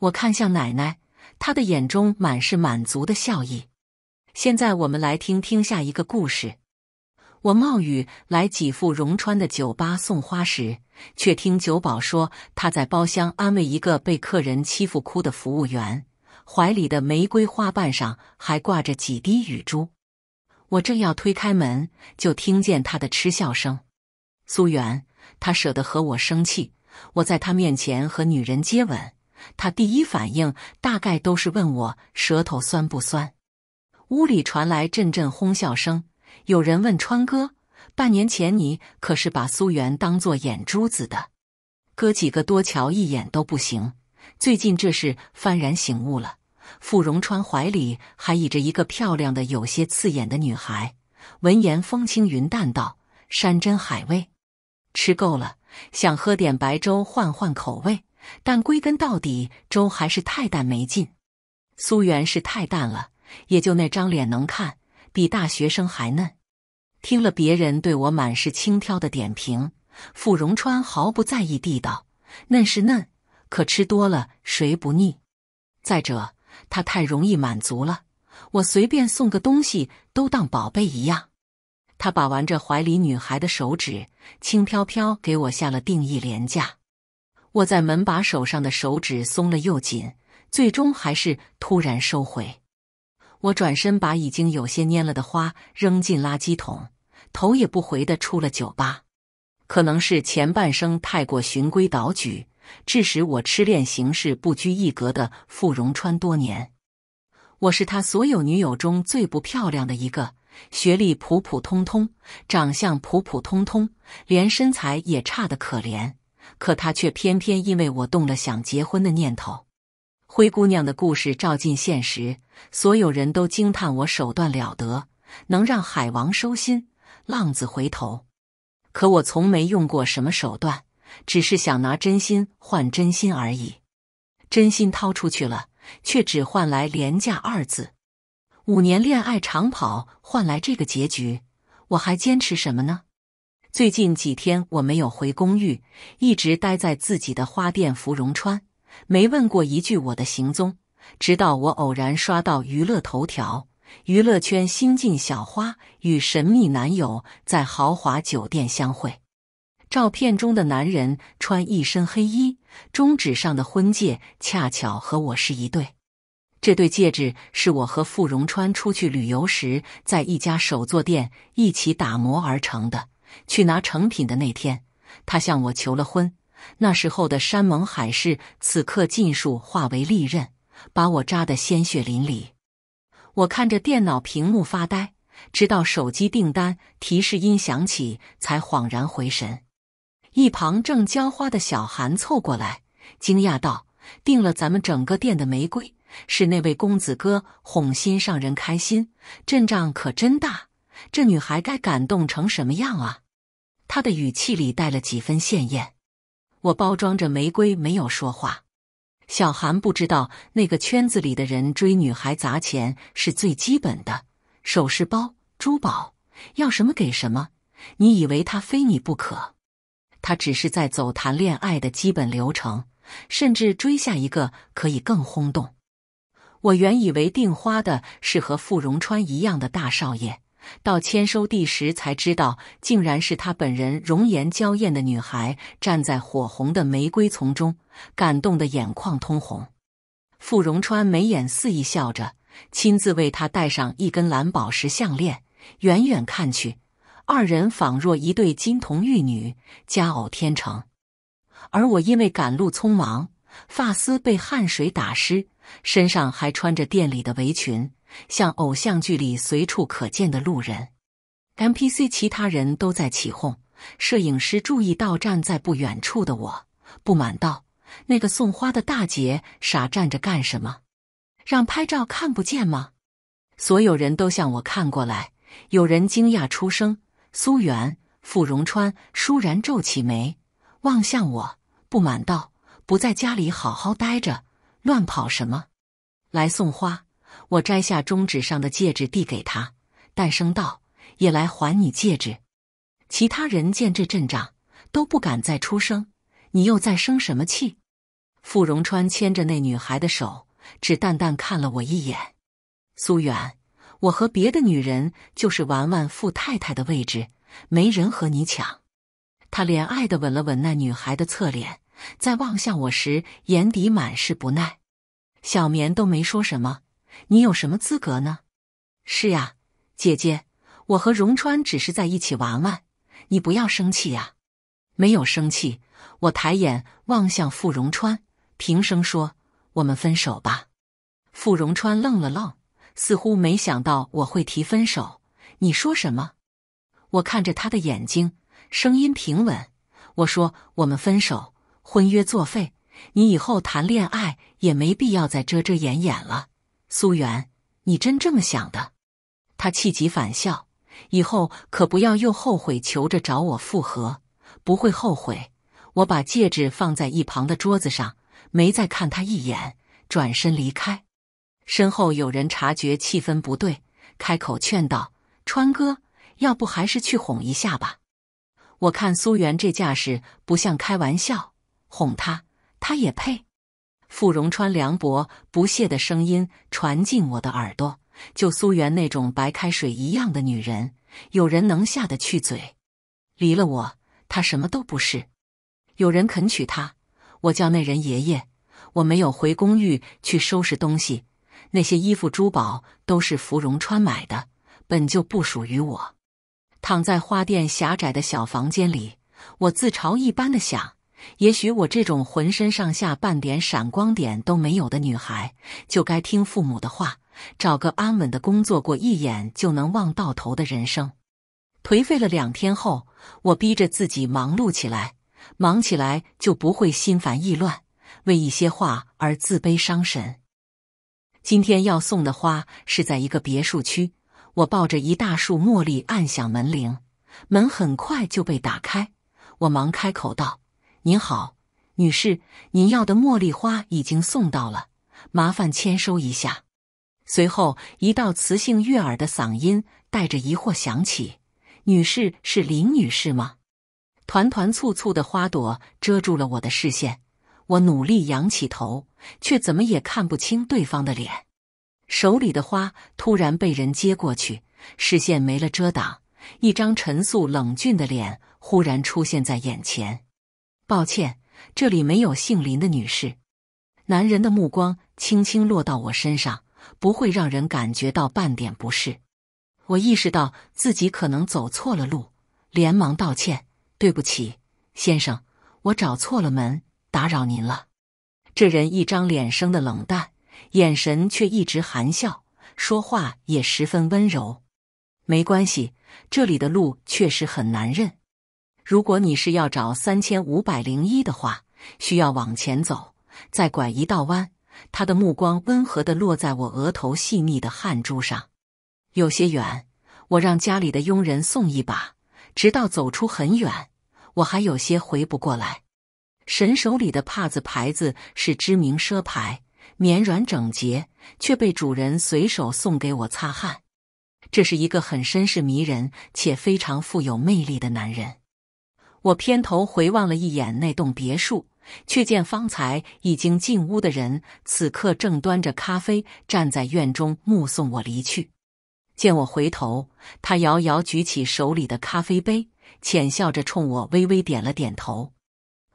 我看向奶奶，她的眼中满是满足的笑意。现在我们来听听下一个故事。我冒雨来几副荣川的酒吧送花时，却听酒保说他在包厢安慰一个被客人欺负哭的服务员，怀里的玫瑰花瓣上还挂着几滴雨珠。我正要推开门，就听见他的嗤笑声。苏元，他舍得和我生气，我在他面前和女人接吻，他第一反应大概都是问我舌头酸不酸。屋里传来阵阵哄笑声，有人问川哥，半年前你可是把苏元当作眼珠子的，哥几个多瞧一眼都不行，最近这是幡然醒悟了。傅荣川怀里还倚着一个漂亮的有些刺眼的女孩，闻言风轻云淡道，山珍海味吃够了，想喝点白粥换换口味，但归根到底粥还是太淡没劲。苏元是太淡了，也就那张脸能看，比大学生还嫩。听了别人对我满是轻佻的点评，傅荣川毫不在意地道，嫩是嫩，可吃多了谁不腻？再者他太容易满足了，我随便送个东西都当宝贝一样。他把玩着怀里女孩的手指，轻飘飘给我下了定义廉价。我在门把手上的手指松了又紧，最终还是突然收回。我转身把已经有些蔫了的花扔进垃圾桶，头也不回地出了酒吧。可能是前半生太过循规蹈矩，致使我痴恋行事不拘一格的傅荣川多年。我是他所有女友中最不漂亮的一个，学历普普通通，长相普普通通，连身材也差得可怜，可他却偏偏因为我动了想结婚的念头。灰姑娘的故事照进现实，所有人都惊叹我手段了得，能让海王收心，浪子回头。可我从没用过什么手段，只是想拿真心换真心而已。真心掏出去了，却只换来廉价二字。5年恋爱长跑换来这个结局，我还坚持什么呢？最近几天我没有回公寓，一直待在自己的花店芙蓉川。没问过一句我的行踪，直到我偶然刷到娱乐头条，娱乐圈新晋小花与神秘男友在豪华酒店相会。照片中的男人穿一身黑衣，中指上的婚戒恰巧和我是一对。这对戒指是我和傅荣川出去旅游时在一家手作店一起打磨而成的，去拿成品的那天，他向我求了婚。那时候的山盟海誓此刻尽数化为利刃，把我扎得鲜血淋漓。我看着电脑屏幕发呆，直到手机订单提示音响起才恍然回神。一旁正浇花的小韩凑过来惊讶道，订了咱们整个店的玫瑰，是那位公子哥哄心上人开心，阵仗可真大，这女孩该感动成什么样啊。她的语气里带了几分艳艳。我包装着玫瑰没有说话。小韩不知道那个圈子里的人追女孩砸钱是最基本的，首饰包珠宝要什么给什么，你以为他非你不可。他只是在走谈恋爱的基本流程，甚至追下一个可以更轰动。我原以为订花的是和傅荣川一样的大少爷，到签收地时才知道，竟然是她本人。容颜娇艳的女孩站在火红的玫瑰丛中，感动的眼眶通红。傅荣川眉眼肆意笑着，亲自为她戴上一根蓝宝石项链。远远看去，二人仿若一对金童玉女，佳偶天成。而我因为赶路匆忙，发丝被汗水打湿，身上还穿着店里的围裙，像偶像剧里随处可见的路人。 NPC 其他人都在起哄，摄影师注意到站在不远处的我，不满道，那个送花的大姐傻站着干什么？让拍照看不见吗？所有人都向我看过来，有人惊讶出声，苏元、傅荣川倏然皱起眉望向我，不满道，不在家里好好待着，乱跑什么？来送花。我摘下中指上的戒指递给他，淡声道，也来还你戒指。”其他人见这阵仗，都不敢再出声。你又在生什么气？傅荣川牵着那女孩的手，只淡淡看了我一眼。苏远，我和别的女人就是玩玩傅太太的位置，没人和你抢。他怜爱地吻了吻那女孩的侧脸，在望向我时，眼底满是不耐。小棉都没说什么，你有什么资格呢？是呀，姐姐，我和荣川只是在一起玩玩，你不要生气呀。没有生气，我抬眼望向傅荣川，平声说：“我们分手吧。”傅荣川愣了愣，似乎没想到我会提分手。你说什么？我看着他的眼睛，声音平稳。我说：“我们分手，婚约作废。你以后谈恋爱也没必要再遮遮掩掩了。”苏媛，你真这么想的？他气急反笑，以后可不要又后悔求着找我复合，不会后悔。我把戒指放在一旁的桌子上，没再看他一眼，转身离开。身后有人察觉气氛不对，开口劝道：“川哥，要不还是去哄一下吧。”我看苏媛这架势不像开玩笑，哄他，他也配？傅荣川凉薄不屑的声音传进我的耳朵，就苏媛那种白开水一样的女人，有人能下得去嘴？离了我，她什么都不是。有人肯娶她，我叫那人爷爷。我没有回公寓去收拾东西，那些衣服珠宝都是芙蓉川买的，本就不属于我。躺在花店狭窄的小房间里，我自嘲一般的想，也许我这种浑身上下半点闪光点都没有的女孩，就该听父母的话，找个安稳的工作，过一眼就能望到头的人生。颓废了2天后，我逼着自己忙碌起来，忙起来就不会心烦意乱，为一些话而自卑伤神。今天要送的花是在一个别墅区，我抱着一大束茉莉按响门铃，门很快就被打开，我忙开口道：“您好，女士，您要的茉莉花已经送到了，麻烦签收一下。”随后，一道磁性悦耳的嗓音带着疑惑响起：“女士是林女士吗？”团团簇簇的花朵遮住了我的视线，我努力仰起头，却怎么也看不清对方的脸。手里的花突然被人接过去，视线没了遮挡，一张陈素冷峻的脸忽然出现在眼前。“抱歉，这里没有姓林的女士。”男人的目光轻轻落到我身上，不会让人感觉到半点不适。我意识到自己可能走错了路，连忙道歉：“对不起，先生，我找错了门，打扰您了。”这人一张脸生的冷淡，眼神却一直含笑，说话也十分温柔。“没关系，这里的路确实很难认。如果你是要找3501的话，需要往前走，再拐一道弯。”他的目光温和地落在我额头细腻的汗珠上。有些远，我让家里的佣人送一把，直到走出很远，我还有些回不过来。神手里的帕子牌子是知名奢牌，绵软整洁，却被主人随手送给我擦汗。这是一个很绅士迷人且非常富有魅力的男人。我偏头回望了一眼那栋别墅，却见方才已经进屋的人，此刻正端着咖啡站在院中目送我离去。见我回头，他摇摇举起手里的咖啡杯，浅笑着冲我微微点了点头。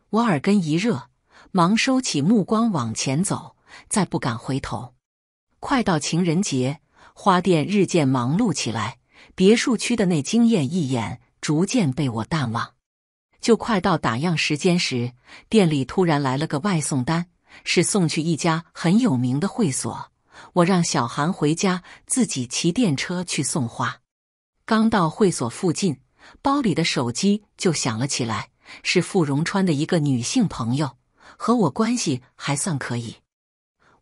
我耳根一热，忙收起目光往前走，再不敢回头。快到情人节，花店日渐忙碌起来，别墅区的那惊艳一眼逐渐被我淡忘。就快到打烊时间时，店里突然来了个外送单，是送去一家很有名的会所。我让小韩回家，自己骑电车去送花。刚到会所附近，包里的手机就响了起来，是傅荣川的一个女性朋友，和我关系还算可以。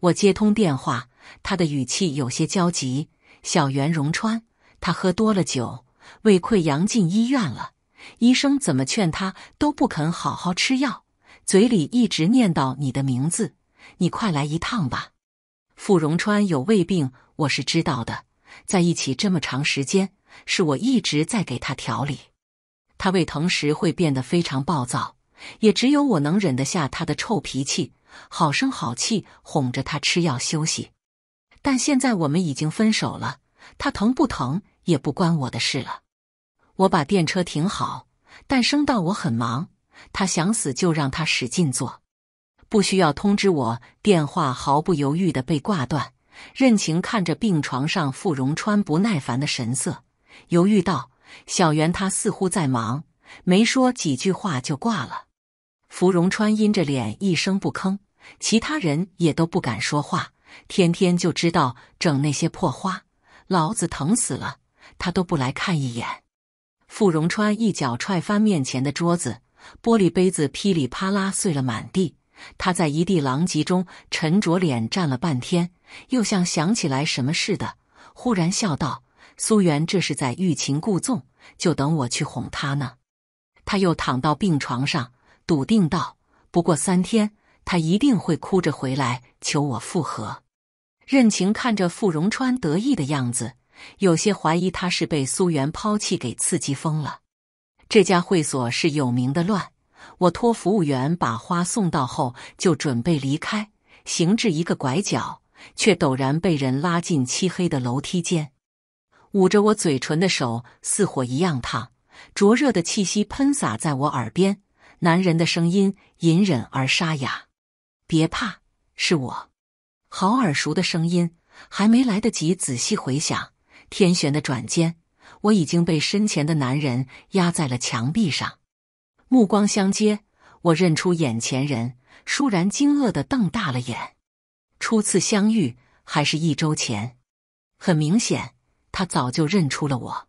我接通电话，她的语气有些焦急：“小袁，荣川，她喝多了酒，胃溃疡进医院了。医生怎么劝他都不肯好好吃药，嘴里一直念叨你的名字，你快来一趟吧。”傅荣川有胃病，我是知道的，在一起这么长时间，是我一直在给他调理。他胃疼时会变得非常暴躁，也只有我能忍得下他的臭脾气，好声好气哄着他吃药休息。但现在我们已经分手了，他疼不疼也不关我的事了。我把电车停好，但声道我很忙，他想死就让他使劲做，不需要通知我。电话毫不犹豫地被挂断，任情看着病床上傅荣川不耐烦的神色，犹豫道：“小袁他似乎在忙。”没说几句话就挂了。傅荣川阴着脸一声不吭，其他人也都不敢说话，天天就知道整那些破花，老子疼死了，他都不来看一眼。傅荣川一脚踹翻面前的桌子，玻璃杯子噼里啪啦碎了满地。他在一地狼藉中沉着脸站了半天，又像想起来什么似的，忽然笑道：“苏媛这是在欲擒故纵，就等我去哄他呢。”他又躺到病床上，笃定道：“不过3天，他一定会哭着回来求我复合。”任情看着傅荣川得意的样子，有些怀疑他是被苏媛抛弃给刺激疯了。这家会所是有名的乱，我托服务员把花送到后就准备离开，行至一个拐角，却陡然被人拉进漆黑的楼梯间。捂着我嘴唇的手似火一样烫，灼热的气息喷洒在我耳边，男人的声音隐忍而沙哑：“别怕，是我。”好耳熟的声音，还没来得及仔细回想，天旋的转间，我已经被身前的男人压在了墙壁上。目光相接，我认出眼前人，倏然惊愕地瞪大了眼。初次相遇还是1周前，很明显他早就认出了我。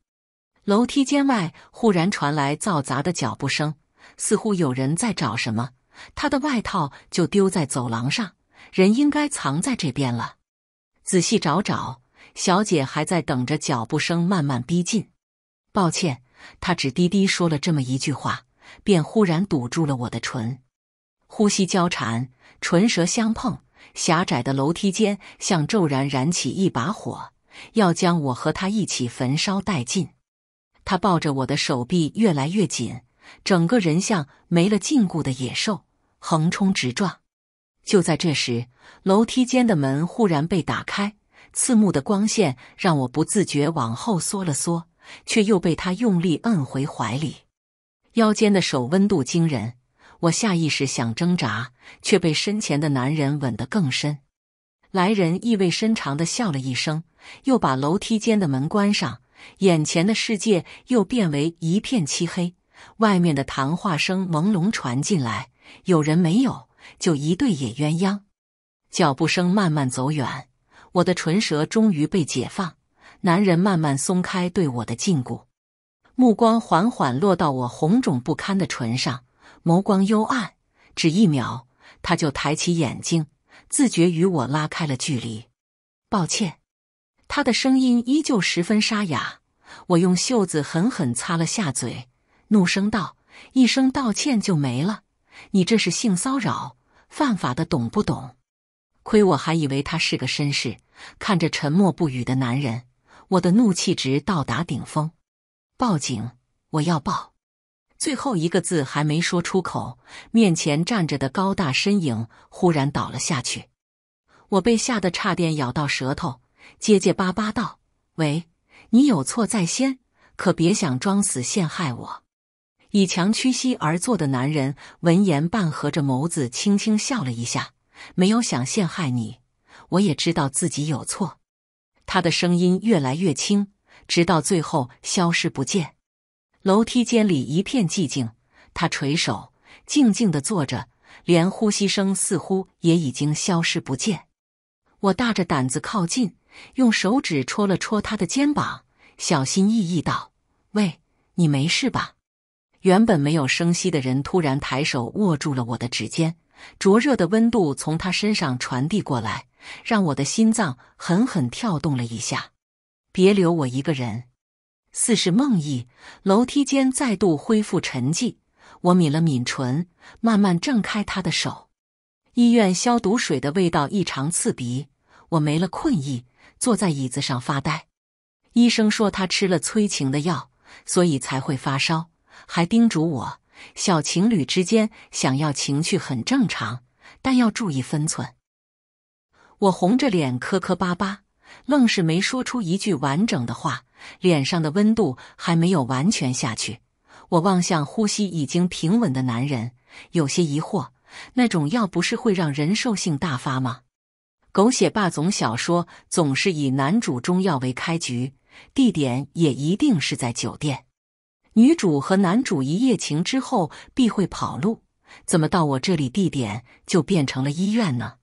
楼梯间外忽然传来嘈杂的脚步声，似乎有人在找什么。他的外套就丢在走廊上，人应该藏在这边了。仔细找找，小姐还在等着脚步声慢慢逼近。抱歉，她只低低说了这么一句话，便忽然堵住了我的唇。呼吸交缠，唇舌相碰，狭窄的楼梯间像骤然燃起一把火，要将我和他一起焚烧殆尽。他抱着我的手臂越来越紧，整个人像没了禁锢的野兽，横冲直撞。就在这时，楼梯间的门忽然被打开，刺目的光线让我不自觉往后缩了缩，却又被他用力摁回怀里。腰间的手温度惊人，我下意识想挣扎，却被身前的男人吻得更深。来人意味深长地笑了一声，又把楼梯间的门关上，眼前的世界又变为一片漆黑。外面的谈话声朦胧传进来，有人没有，就一对野鸳鸯。脚步声慢慢走远，我的唇舌终于被解放，男人慢慢松开对我的禁锢，目光缓缓落到我红肿不堪的唇上，眸光幽暗，只一秒，他就抬起眼睛，自觉与我拉开了距离。抱歉。他的声音依旧十分沙哑，我用袖子狠狠擦了下嘴，怒声道：“一声道歉就没了，你这是性骚扰，犯法的，懂不懂？”亏我还以为他是个绅士，看着沉默不语的男人，我的怒气值到达顶峰。报警！我要报！最后一个字还没说出口，面前站着的高大身影忽然倒了下去，我被吓得差点咬到舌头，结结巴巴道：“喂，你有错在先，可别想装死陷害我。”以强屈膝而坐的男人闻言半合着眸子轻轻笑了一下：“没有想陷害你，我也知道自己有错。”他的声音越来越轻，直到最后消失不见。楼梯间里一片寂静，他垂手静静地坐着，连呼吸声似乎也已经消失不见。我大着胆子靠近，用手指戳了戳他的肩膀，小心翼翼道：“喂，你没事吧？”原本没有声息的人突然抬手握住了我的指尖，灼热的温度从他身上传递过来，让我的心脏狠狠跳动了一下。别留我一个人！似是梦呓，楼梯间再度恢复沉寂。我抿了抿唇，慢慢挣开他的手。医院消毒水的味道异常刺鼻，我没了困意，坐在椅子上发呆。医生说他吃了催情的药，所以才会发烧，还叮嘱我，小情侣之间想要情趣很正常，但要注意分寸。我红着脸磕磕巴巴，愣是没说出一句完整的话，脸上的温度还没有完全下去。我望向呼吸已经平稳的男人，有些疑惑，那种药不是会让人兽性大发吗？狗血霸总小说总是以男主中药为开局，地点也一定是在酒店。女主和男主一夜情之后必会跑路，怎么到我这里地点就变成了医院呢？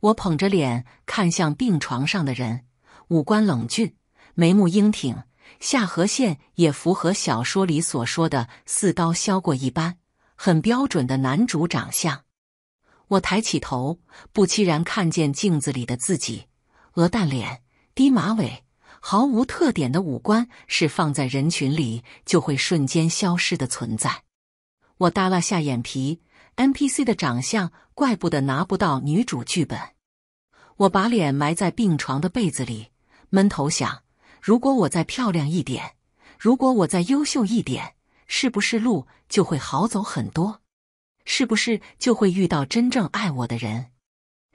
我捧着脸看向病床上的人，五官冷峻，眉目英挺，下颌线也符合小说里所说的似刀削过一般，很标准的男主长相。我抬起头，不期然看见镜子里的自己，鹅蛋脸，低马尾，毫无特点的五官是放在人群里就会瞬间消失的存在。我耷拉下眼皮， NPC 的长相怪不得拿不到女主剧本。我把脸埋在病床的被子里，闷头想，如果我再漂亮一点，如果我再优秀一点，是不是路就会好走很多？是不是就会遇到真正爱我的人？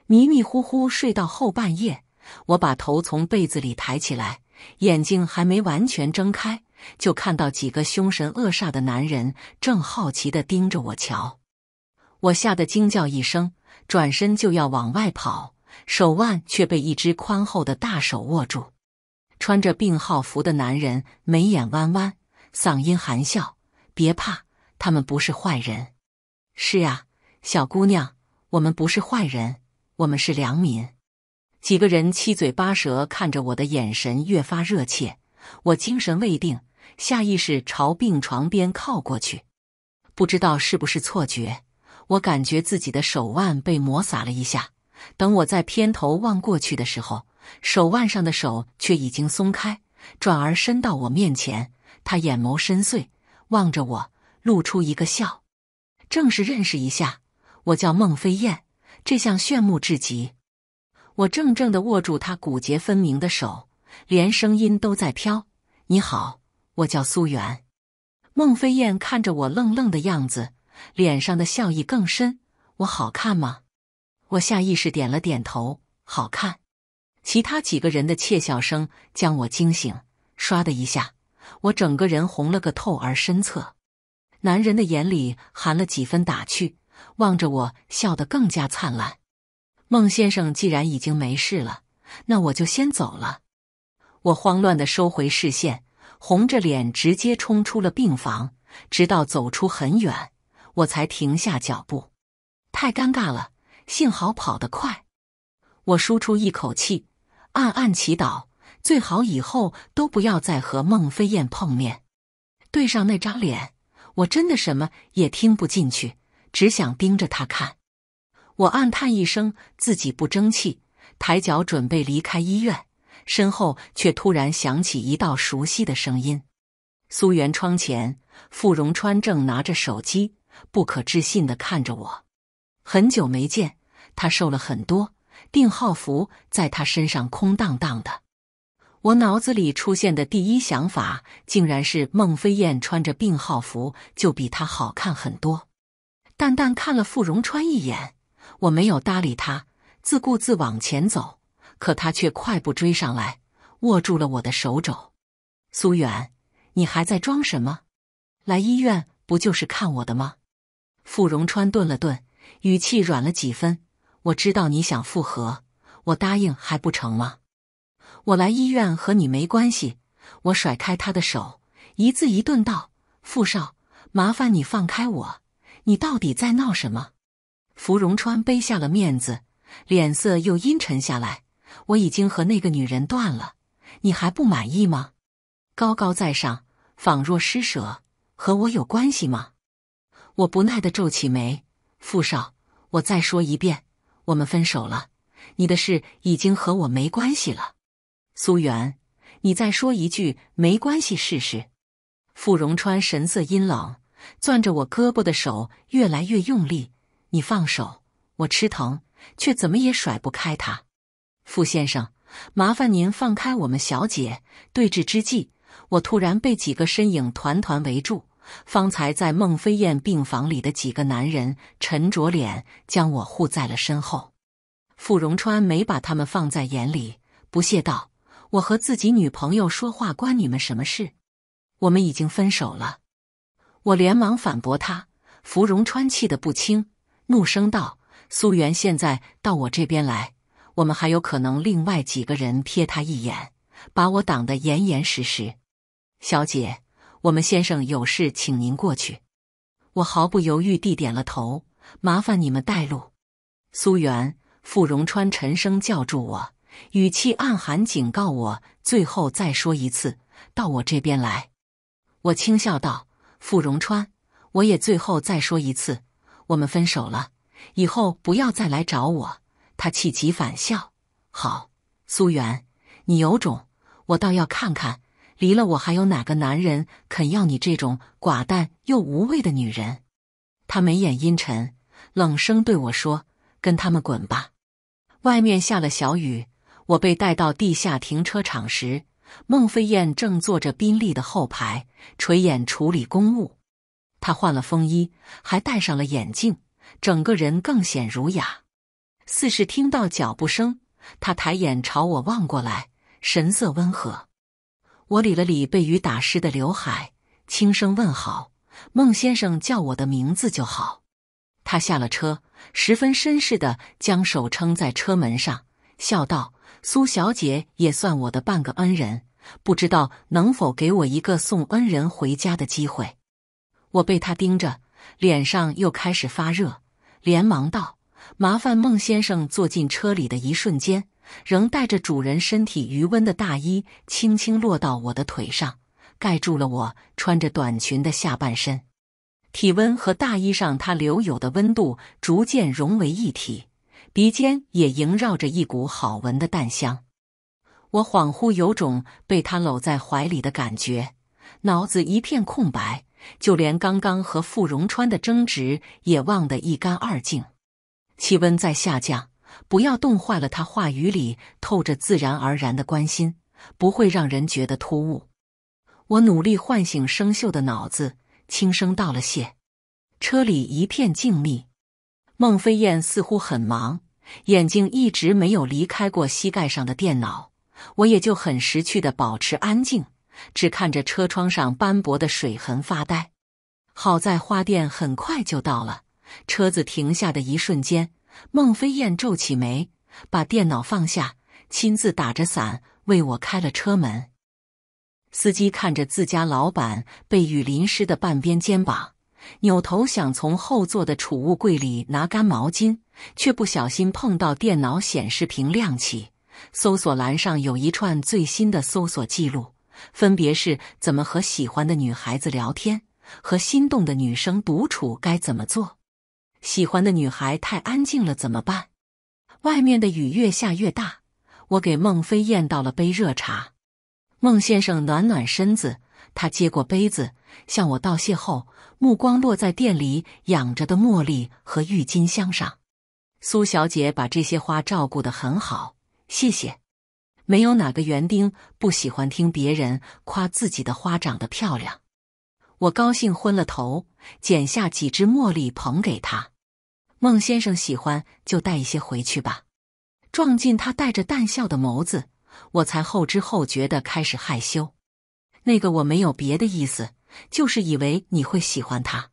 迷迷糊糊睡到后半夜，我把头从被子里抬起来，眼睛还没完全睁开，就看到几个凶神恶煞的男人正好奇地盯着我瞧。我吓得惊叫一声，转身就要往外跑，手腕却被一只宽厚的大手握住。穿着病号服的男人眉眼弯弯，嗓音含笑，别怕，他们不是坏人。是啊，小姑娘，我们不是坏人，我们是良民。几个人七嘴八舌看着我的眼神越发热切，我精神未定，下意识朝病床边靠过去。不知道是不是错觉，我感觉自己的手腕被摩挲了一下，等我再偏头望过去的时候，手腕上的手却已经松开，转而伸到我面前，他眼眸深邃，望着我，露出一个笑。正式认识一下，我叫孟飞燕，这项炫目至极。我怔怔地握住他骨节分明的手，连声音都在飘，你好，我叫苏媛。孟飞燕看着我愣愣的样子，脸上的笑意更深，我好看吗？我下意识点了点头，好看。其他几个人的窃笑声将我惊醒，唰的一下，我整个人红了个透而深侧。男人的眼里含了几分打趣，望着我笑得更加灿烂。孟先生既然已经没事了，那我就先走了。我慌乱地收回视线，红着脸直接冲出了病房，直到走出很远，我才停下脚步。太尴尬了，幸好跑得快。我舒出一口气，暗暗祈祷，最好以后都不要再和孟飞燕碰面。对上那张脸，我真的什么也听不进去，只想盯着他看。我暗叹一声，自己不争气，抬脚准备离开医院，身后却突然响起一道熟悉的声音。苏媛窗前，傅荣川正拿着手机，不可置信地看着我。很久没见，他瘦了很多，病号服在他身上空荡荡的。我脑子里出现的第一想法竟然是孟飞燕穿着病号服就比她好看很多。淡淡看了傅荣川一眼，我没有搭理他，自顾自往前走，可他却快步追上来，握住了我的手肘。苏媛，你还在装什么？来医院不就是看我的吗？傅荣川顿了顿，语气软了几分，我知道你想复合，我答应还不成吗？我来医院和你没关系。我甩开他的手，一字一顿道，傅少，麻烦你放开我，你到底在闹什么？芙蓉川背下了面子，脸色又阴沉下来，我已经和那个女人断了，你还不满意吗？高高在上，仿若施舍，和我有关系吗？我不耐地皱起眉，傅少，我再说一遍，我们分手了，你的事已经和我没关系了。苏媛，你再说一句没关系试试。傅荣川神色阴冷，攥着我胳膊的手越来越用力，你放手，我吃疼，却怎么也甩不开他。傅先生，麻烦您放开我们小姐！”对峙之际，我突然被几个身影团团围住。方才在孟飞燕病房里的几个男人沉着脸将我护在了身后。傅荣川没把他们放在眼里，不屑道：“我和自己女朋友说话关你们什么事？我们已经分手了。”我连忙反驳他。芙蓉川气得不轻，怒声道：“苏媛现在到我这边来，我们还有可能。”另外几个人瞥他一眼，把我挡得严严实实。“小姐，我们先生有事请您过去。”我毫不犹豫地点了头：“麻烦你们带路。”苏媛、芙蓉川沉声叫住我，语气暗含警告我：“最后再说一次，到我这边来。”我轻笑道：“芙蓉川，我也最后再说一次，我们分手了，以后不要再来找我。”他气急反笑：“好，苏媛，你有种，我倒要看看，离了我还有哪个男人肯要你这种寡淡又无味的女人。”他眉眼阴沉，冷声对我说：“跟他们滚吧。”外面下了小雨，我被带到地下停车场时，孟飞燕正坐着宾利的后排，垂眼处理公务。他换了风衣，还戴上了眼镜，整个人更显儒雅。似是听到脚步声，他抬眼朝我望过来，神色温和。我理了理被雨打湿的刘海，轻声问好：“孟先生叫我的名字就好。”他下了车，十分绅士地将手撑在车门上，笑道：“苏小姐也算我的半个恩人，不知道能否给我一个送恩人回家的机会。”我被他盯着，脸上又开始发热，连忙道：“麻烦孟先生。”坐进车里的一瞬间，仍带着主人身体余温的大衣轻轻落到我的腿上，盖住了我穿着短裙的下半身。体温和大衣上他留有的温度逐渐融为一体，鼻尖也萦绕着一股好闻的淡香。我恍惚有种被他搂在怀里的感觉，脑子一片空白，就连刚刚和傅荣川的争执也忘得一干二净。气温在下降，不要冻坏了。他话语里透着自然而然的关心，不会让人觉得突兀。我努力唤醒生锈的脑子，轻声道了谢。车里一片静谧，孟飞燕似乎很忙，眼睛一直没有离开过膝盖上的电脑，我也就很识趣地保持安静，只看着车窗上斑驳的水痕发呆。好在花店很快就到了，车子停下的一瞬间，孟飞燕皱起眉，把电脑放下，亲自打着伞为我开了车门。司机看着自家老板被雨淋湿的半边肩膀，扭头想从后座的储物柜里拿干毛巾，却不小心碰到电脑显示屏亮起，搜索栏上有一串最新的搜索记录，分别是怎么和喜欢的女孩子聊天，和心动的女生独处该怎么做，喜欢的女孩太安静了怎么办。外面的雨越下越大，我给孟飞燕倒了杯热茶。孟先生暖暖身子，他接过杯子向我道谢后，目光落在店里养着的茉莉和郁金香上。“苏小姐把这些花照顾得很好，谢谢。”没有哪个园丁不喜欢听别人夸自己的花长得漂亮。我高兴昏了头，剪下几只茉莉捧给他。“孟先生喜欢就带一些回去吧。”撞进他带着淡笑的眸子，我才后知后觉地开始害羞。“那个我没有别的意思，就是以为你会喜欢他。”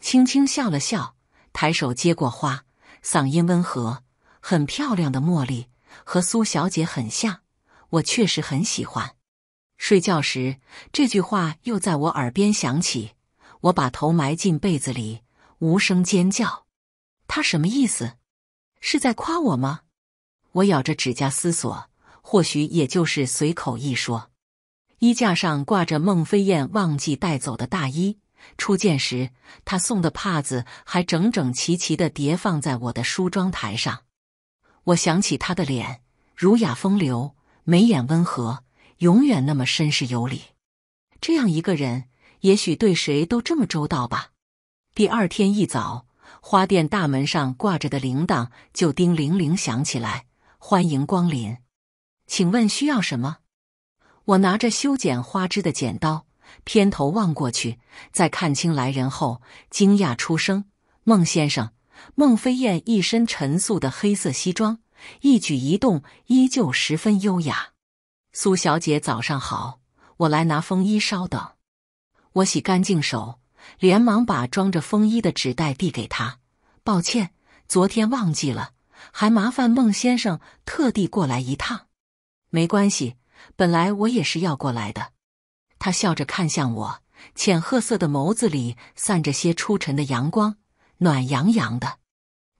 轻轻笑了笑，抬手接过花，嗓音温和：“很漂亮的茉莉，和苏小姐很像。我确实很喜欢。”睡觉时，这句话又在我耳边响起，我把头埋进被子里，无声尖叫。他什么意思？是在夸我吗？我咬着指甲思索，或许也就是随口一说。衣架上挂着孟飞燕忘记带走的大衣，初见时她送的帕子还整整齐齐地叠放在我的梳妆台上。我想起她的脸，儒雅风流，眉眼温和，永远那么绅士有礼。这样一个人，也许对谁都这么周到吧。第二天一早，花店大门上挂着的铃铛就叮铃铃响起来，欢迎光临。请问需要什么？我拿着修剪花枝的剪刀，偏头望过去，在看清来人后，惊讶出声：“孟先生。”孟飞燕一身陈素的黑色西装，一举一动依旧十分优雅。苏小姐，早上好，我来拿风衣，稍等。我洗干净手，连忙把装着风衣的纸袋递给她。抱歉，昨天忘记了，还麻烦孟先生特地过来一趟。没关系，本来我也是要过来的。她笑着看向我，浅褐色的眸子里散着些出尘的阳光，暖洋洋的。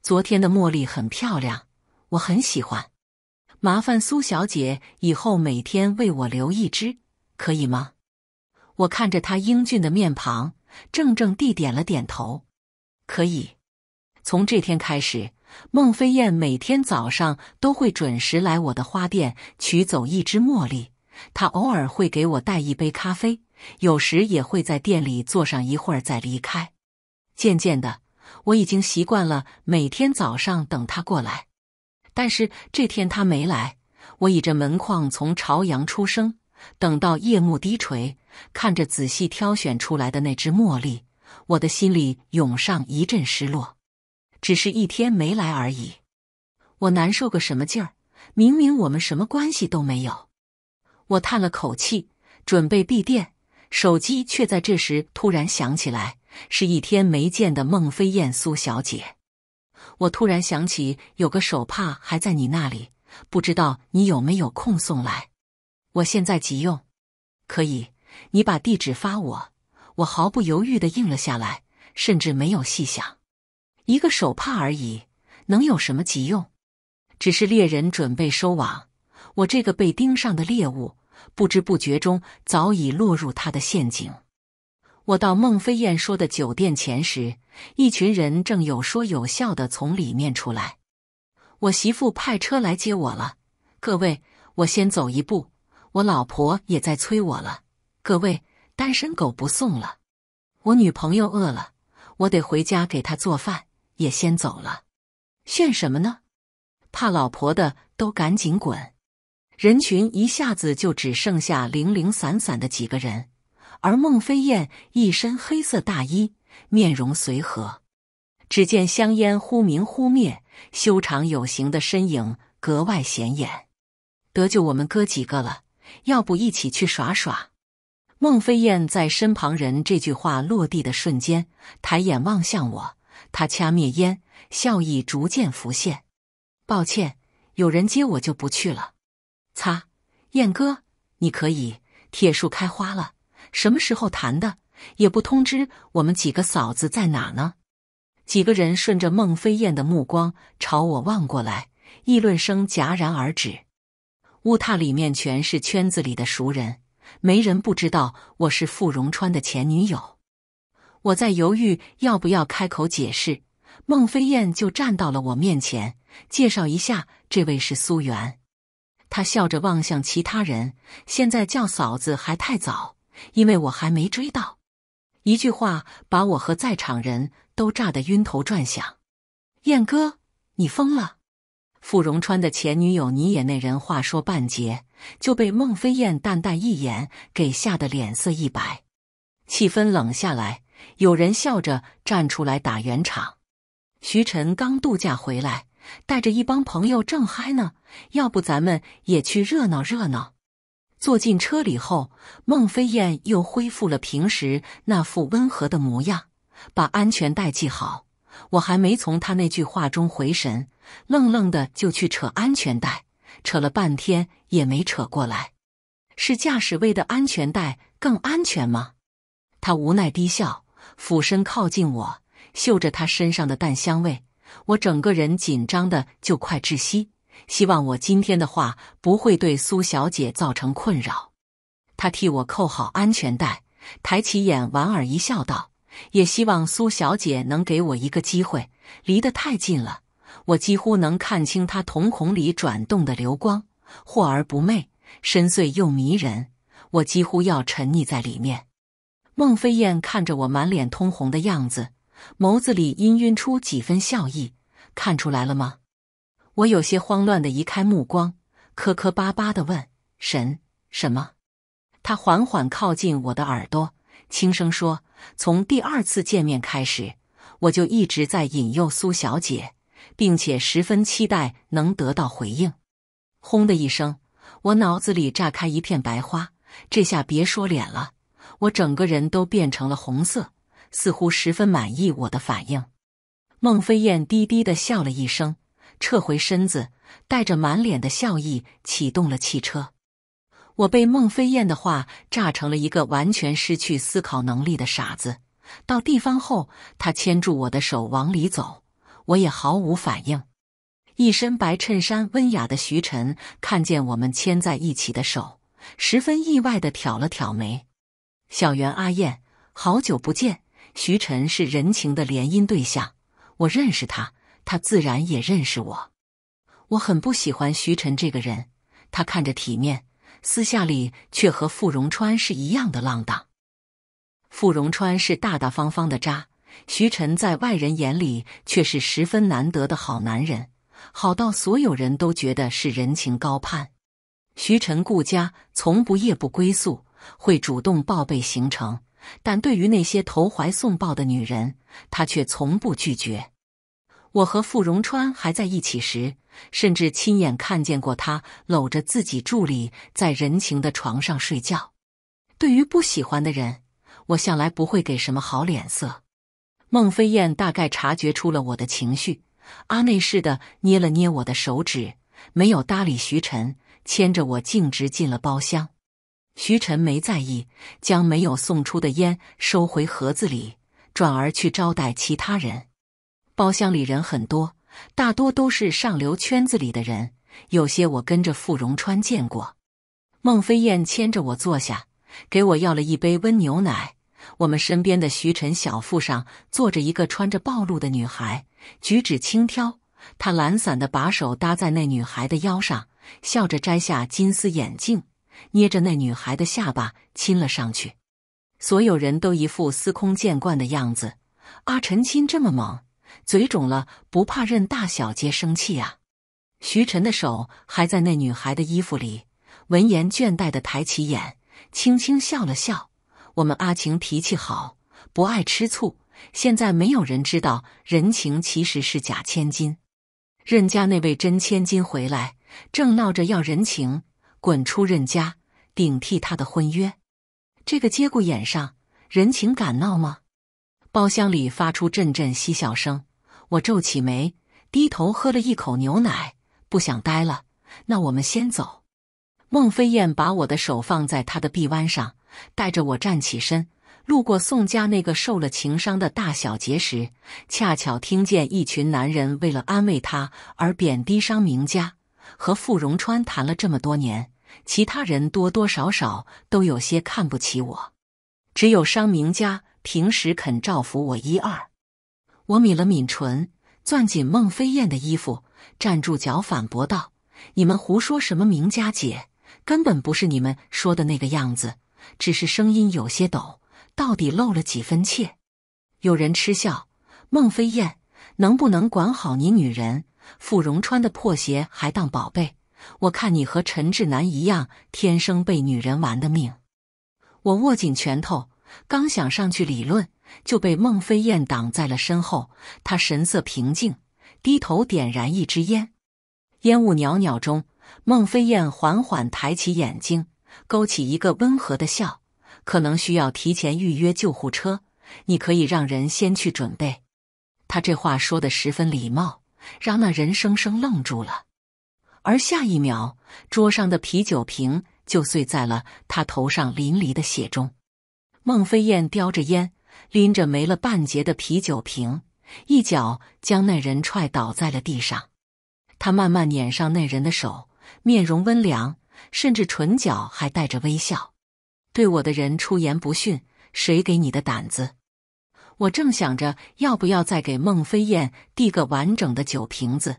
昨天的茉莉很漂亮，我很喜欢。麻烦苏小姐以后每天为我留一支，可以吗？我看着她英俊的面庞，正地点了点头。可以。从这天开始，孟飞燕每天早上都会准时来我的花店取走一支茉莉。她偶尔会给我带一杯咖啡，有时也会在店里坐上一会儿再离开。渐渐的，我已经习惯了每天早上等她过来。但是这天她没来，我倚着门框从朝阳出生，等到夜幕低垂，看着仔细挑选出来的那只茉莉，我的心里涌上一阵失落。只是一天没来而已，我难受个什么劲儿？明明我们什么关系都没有。我叹了口气，准备闭店，手机却在这时突然响起来，是一天没见的孟飞燕苏小姐。我突然想起有个手帕还在你那里，不知道你有没有空送来？我现在急用。可以，你把地址发我。我毫不犹豫地应了下来，甚至没有细想。一个手帕而已，能有什么急用？只是猎人准备收网，我这个被盯上的猎物，不知不觉中早已落入他的陷阱。我到孟飞燕说的酒店前时，一群人正有说有笑地从里面出来。我媳妇派车来接我了。各位，我先走一步。我老婆也在催我了。各位，单身狗不送了。我女朋友饿了，我得回家给她做饭，也先走了。炫什么呢？怕老婆的都赶紧滚。人群一下子就只剩下零零散散的几个人，而孟飞燕一身黑色大衣，面容随和。只见香烟忽明忽灭，修长有型的身影格外显眼。得就我们哥几个了。要不一起去耍耍？孟飞燕在身旁人这句话落地的瞬间，抬眼望向我，她掐灭烟，笑意逐渐浮现。抱歉，有人接我就不去了。擦，燕哥，你可以，铁树开花了，什么时候谈的？也不通知我们几个嫂子在哪呢？几个人顺着孟飞燕的目光朝我望过来，议论声戛然而止。屋榻里面全是圈子里的熟人，没人不知道我是傅荣川的前女友。我在犹豫要不要开口解释，孟飞燕就站到了我面前，介绍一下，这位是苏媛。她笑着望向其他人，现在叫嫂子还太早，因为我还没追到。一句话把我和在场人都炸得晕头转向。燕哥，你疯了？傅荣川的前女友你也那人话说半截，就被孟飞燕淡淡一眼给吓得脸色一白。气氛冷下来，有人笑着站出来打圆场。徐晨刚度假回来，带着一帮朋友正嗨呢，要不咱们也去热闹热闹。坐进车里后，孟飞燕又恢复了平时那副温和的模样，把安全带系好。我还没从他那句话中回神，愣愣的就去扯安全带，扯了半天也没扯过来。是驾驶位的安全带更安全吗？他无奈低笑，俯身靠近我，嗅着他身上的淡香味，我整个人紧张的就快窒息。希望我今天的话不会对苏小姐造成困扰。他替我扣好安全带，抬起眼莞尔一笑道：也希望苏小姐能给我一个机会。离得太近了，我几乎能看清她瞳孔里转动的流光，惑而不寐，深邃又迷人，我几乎要沉溺在里面。孟飞燕看着我满脸通红的样子，眸子里氤氲出几分笑意，看出来了吗？我有些慌乱地移开目光，磕磕巴巴地问：“神，什么？”他缓缓靠近我的耳朵，轻声说：“从第二次见面开始，我就一直在引诱苏小姐，并且十分期待能得到回应。”轰的一声，我脑子里炸开一片白花，这下别说脸了，我整个人都变成了红色，似乎十分满意我的反应。孟非燕低低地笑了一声，撤回身子，带着满脸的笑意启动了汽车。我被孟非燕的话炸成了一个完全失去思考能力的傻子。到地方后，她牵住我的手往里走，我也毫无反应。一身白衬衫温雅的徐晨看见我们牵在一起的手，十分意外地挑了挑眉。小袁阿燕，好久不见。徐晨是人情的联姻对象，我认识他，他自然也认识我。我很不喜欢徐晨这个人，他看着体面，私下里却和傅荣川是一样的浪荡。傅荣川是大大方方的渣，徐晨在外人眼里却是十分难得的好男人，好到所有人都觉得是人情高攀。徐晨顾家，从不夜不归宿，会主动报备行程，但对于那些投怀送抱的女人，他却从不拒绝。我和傅荣川还在一起时，甚至亲眼看见过他搂着自己助理在人情的床上睡觉。对于不喜欢的人，我向来不会给什么好脸色。孟非燕大概察觉出了我的情绪，阿内似的捏了捏我的手指，没有搭理徐晨，牵着我径直进了包厢。徐晨没在意，将没有送出的烟收回盒子里，转而去招待其他人。包厢里人很多，大多都是上流圈子里的人，有些我跟着傅荣川见过。孟非燕牵着我坐下，给我要了一杯温牛奶。我们身边的徐晨小腹上坐着一个穿着暴露的女孩，举止轻佻，她懒散地把手搭在那女孩的腰上，笑着摘下金丝眼镜，捏着那女孩的下巴亲了上去。所有人都一副司空见惯的样子。阿晨亲这么猛，嘴肿了不怕任大小姐生气啊。徐晨的手还在那女孩的衣服里，闻言倦怠地抬起眼，轻轻笑了笑。我们阿晴脾气好，不爱吃醋，现在没有人知道人情其实是假千金。任家那位真千金回来，正闹着要人情滚出任家，顶替他的婚约。这个节骨眼上，人情敢闹吗？包厢里发出阵阵嬉笑声，我皱起眉，低头喝了一口牛奶，不想待了，那我们先走。孟非燕把我的手放在她的臂弯上，带着我站起身，路过宋家那个受了情伤的大小姐时，恰巧听见一群男人为了安慰她而贬低伤名家，和傅荣川谈了这么多年，其他人多多少少都有些看不起我，只有商明家平时肯照拂我一二。我抿了抿唇，攥紧孟非燕的衣服，站住脚反驳道：“你们胡说什么明家姐，根本不是你们说的那个样子，只是声音有些抖，到底漏了几分怯。”有人嗤笑：“孟非燕，能不能管好你女人？傅荣川的破鞋还当宝贝。我看你和陈志南一样，天生被女人玩的命。”我握紧拳头，刚想上去理论，就被孟非燕挡在了身后。她神色平静，低头点燃一支烟。烟雾袅袅中，孟非燕缓缓抬起眼睛，勾起一个温和的笑：“可能需要提前预约救护车，你可以让人先去准备。”她这话说得十分礼貌，让那人生生愣住了。而下一秒，桌上的啤酒瓶就碎在了他头上淋漓的血中。孟非燕叼着烟，拎着没了半截的啤酒瓶，一脚将那人踹倒在了地上。他慢慢撵上那人的手，面容温良，甚至唇角还带着微笑。“对我的人出言不逊，谁给你的胆子？”我正想着要不要再给孟非燕递个完整的酒瓶子，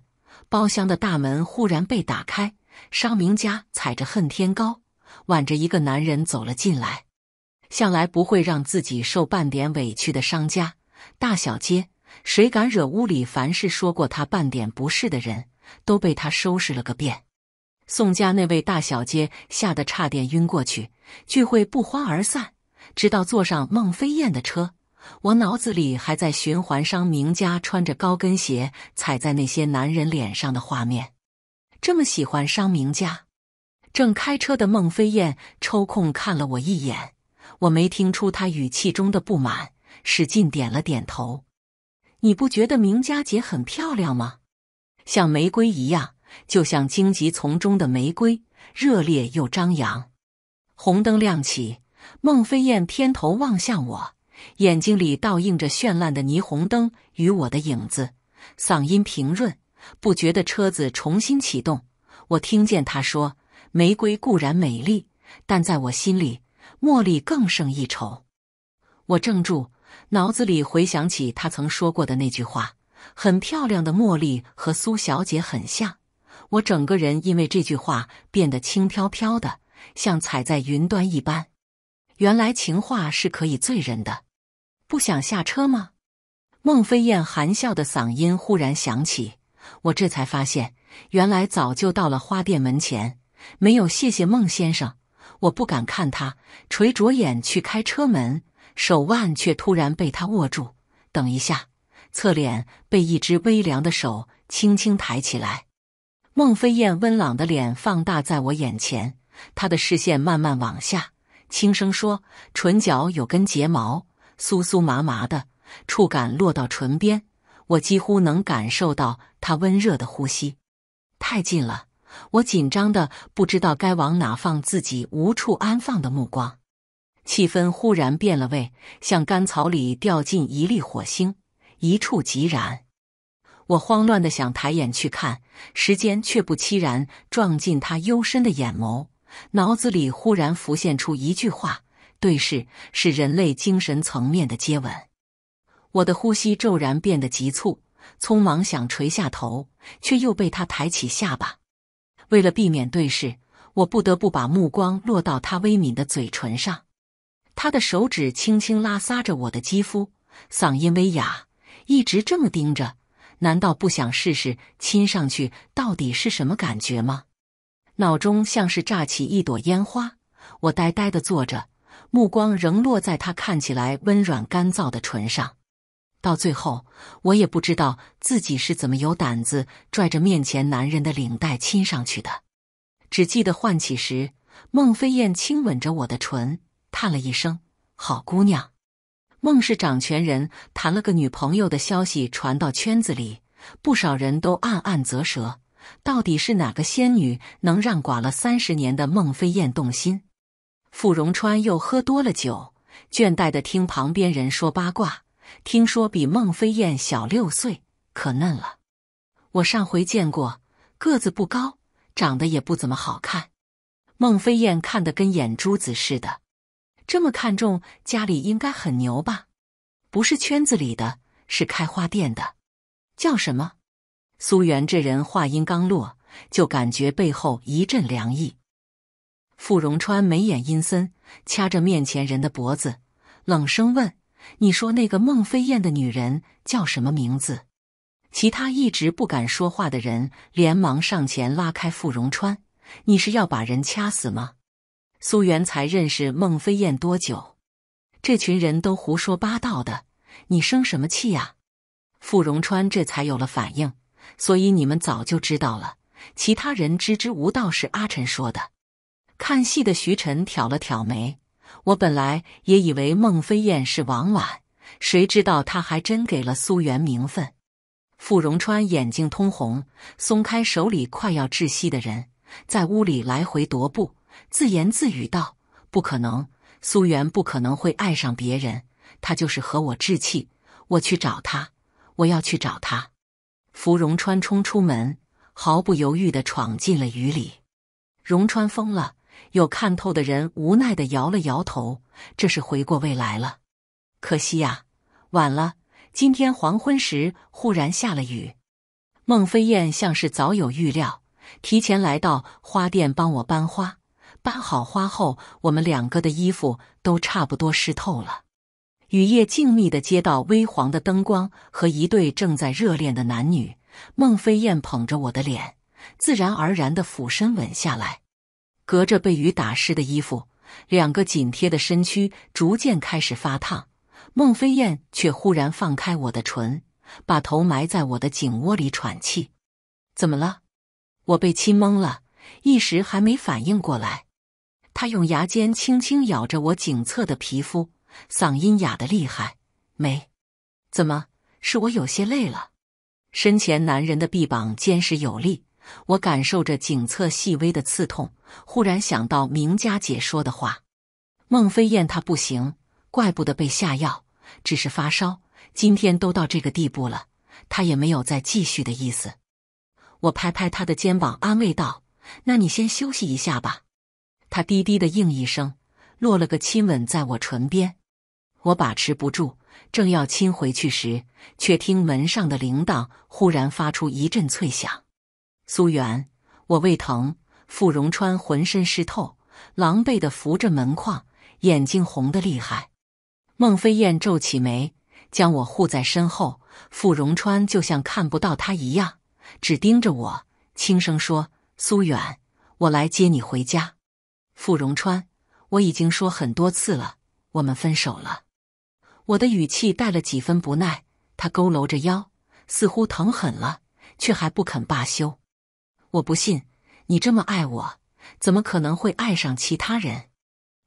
包厢的大门忽然被打开，商明家踩着恨天高，挽着一个男人走了进来。向来不会让自己受半点委屈的商家大小姐，谁敢惹屋里凡是说过他半点不是的人，都被他收拾了个遍。宋家那位大小姐吓得差点晕过去。聚会不欢而散，直到坐上孟非燕的车，我脑子里还在循环商名家穿着高跟鞋踩在那些男人脸上的画面。这么喜欢商名家？正开车的孟非燕抽空看了我一眼，我没听出她语气中的不满，使劲点了点头。你不觉得名家姐很漂亮吗？像玫瑰一样，就像荆棘丛中的玫瑰，热烈又张扬。红灯亮起，孟非燕偏头望向我，眼睛里倒映着绚烂的霓虹灯与我的影子，嗓音平润，不觉得车子重新启动。我听见她说，玫瑰固然美丽，但在我心里，茉莉更胜一筹。我怔住，脑子里回想起她曾说过的那句话，很漂亮的茉莉和苏小姐很像。我整个人因为这句话变得轻飘飘的，像踩在云端一般。原来情话是可以醉人的。不想下车吗？孟非燕含笑的嗓音忽然响起，我这才发现，原来早就到了花店门前。没有谢谢孟先生，我不敢看他，垂着眼去开车门，手腕却突然被他握住。等一下，侧脸被一只微凉的手轻轻抬起来。孟非燕温朗的脸放大在我眼前，她的视线慢慢往下，轻声说，唇角有根睫毛，酥酥麻麻的触感落到唇边，我几乎能感受到她温热的呼吸。太近了，我紧张的不知道该往哪放自己无处安放的目光。气氛忽然变了味，像干草里掉进一粒火星，一触即燃。我慌乱地想抬眼去看，时间却不期然撞进他幽深的眼眸，脑子里忽然浮现出一句话，对视是人类精神层面的接吻。我的呼吸骤然变得急促，匆忙想垂下头，却又被他抬起下巴。为了避免对视，我不得不把目光落到他微抿的嘴唇上。他的手指轻轻拉撒着我的肌肤，嗓音微哑，一直这么盯着，难道不想试试亲上去到底是什么感觉吗？脑中像是炸起一朵烟花，我呆呆地坐着，目光仍落在他看起来温软干燥的唇上。到最后，我也不知道自己是怎么有胆子拽着面前男人的领带亲上去的。只记得唤起时，孟非燕轻吻着我的唇，叹了一声，好姑娘。孟氏掌权人谈了个女朋友的消息传到圈子里，不少人都暗暗啧舌，到底是哪个仙女能让寡了30年的孟非燕动心？傅荣川又喝多了酒，倦怠地听旁边人说八卦，听说比孟非燕小6岁，可嫩了。我上回见过，个子不高，长得也不怎么好看。孟非燕看得跟眼珠子似的。这么看重，家里应该很牛吧？不是圈子里的，是开花店的。叫什么？苏元这人话音刚落，就感觉背后一阵凉意。傅荣川眉眼阴森，掐着面前人的脖子，冷声问，你说那个孟非燕的女人叫什么名字？其他一直不敢说话的人连忙上前拉开傅荣川，你是要把人掐死吗？苏元才认识孟非燕多久？这群人都胡说八道的，你生什么气呀？傅荣川这才有了反应，所以你们早就知道了。其他人支支吾道是阿晨说的。看戏的徐晨挑了挑眉，我本来也以为孟非燕是王婉，谁知道他还真给了苏元名分。傅荣川眼睛通红，松开手里快要窒息的人，在屋里来回踱步。自言自语道，不可能，苏元不可能会爱上别人，他就是和我置气，我去找他，我要去找他。芙蓉川冲出门，毫不犹豫地闯进了雨里。蓉川疯了，有看透的人无奈地摇了摇头，这是回过味来了。可惜呀，晚了，今天黄昏时忽然下了雨。孟非燕像是早有预料，提前来到花店帮我搬花。搬好花后，我们两个的衣服都差不多湿透了。雨夜静谧的街道，微黄的灯光和一对正在热恋的男女。孟非燕捧着我的脸，自然而然地俯身吻下来。隔着被雨打湿的衣服，两个紧贴的身躯逐渐开始发烫。孟非燕却忽然放开我的唇，把头埋在我的颈窝里喘气。怎么了？我被亲懵了，一时还没反应过来。他用牙尖轻轻咬着我颈侧的皮肤，嗓音哑得厉害。没，怎么，是我有些累了。身前男人的臂膀坚实有力，我感受着颈侧细微的刺痛，忽然想到明佳姐说的话。孟非燕她不行，怪不得被下药，只是发烧，今天都到这个地步了，她也没有再继续的意思。我拍拍她的肩膀安慰道，那你先休息一下吧。她低低的应一声，落了个亲吻在我唇边。我把持不住，正要亲回去时，却听门上的铃铛忽然发出一阵脆响。苏媛，我胃疼，傅荣川浑身湿透，狼狈地扶着门框，眼睛红得厉害。孟非燕皱起眉，将我护在身后，傅荣川就像看不到他一样，只盯着我，轻声说，苏媛，我来接你回家。傅荣川，我已经说很多次了，我们分手了。我的语气带了几分不耐，他佝偻着腰，似乎疼狠了，却还不肯罢休。我不信，你这么爱我，怎么可能会爱上其他人？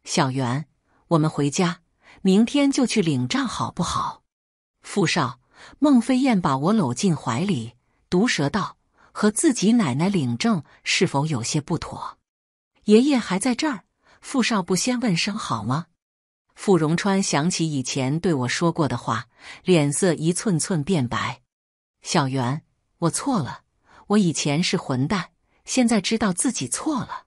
小袁，我们回家，明天就去领账好不好？傅少，孟非燕把我搂进怀里，毒舌道，和自己奶奶领证是否有些不妥？爷爷还在这儿，傅少不先问声好吗？傅荣川想起以前对我说过的话，脸色一寸寸变白。小袁，我错了，我以前是混蛋，现在知道自己错了。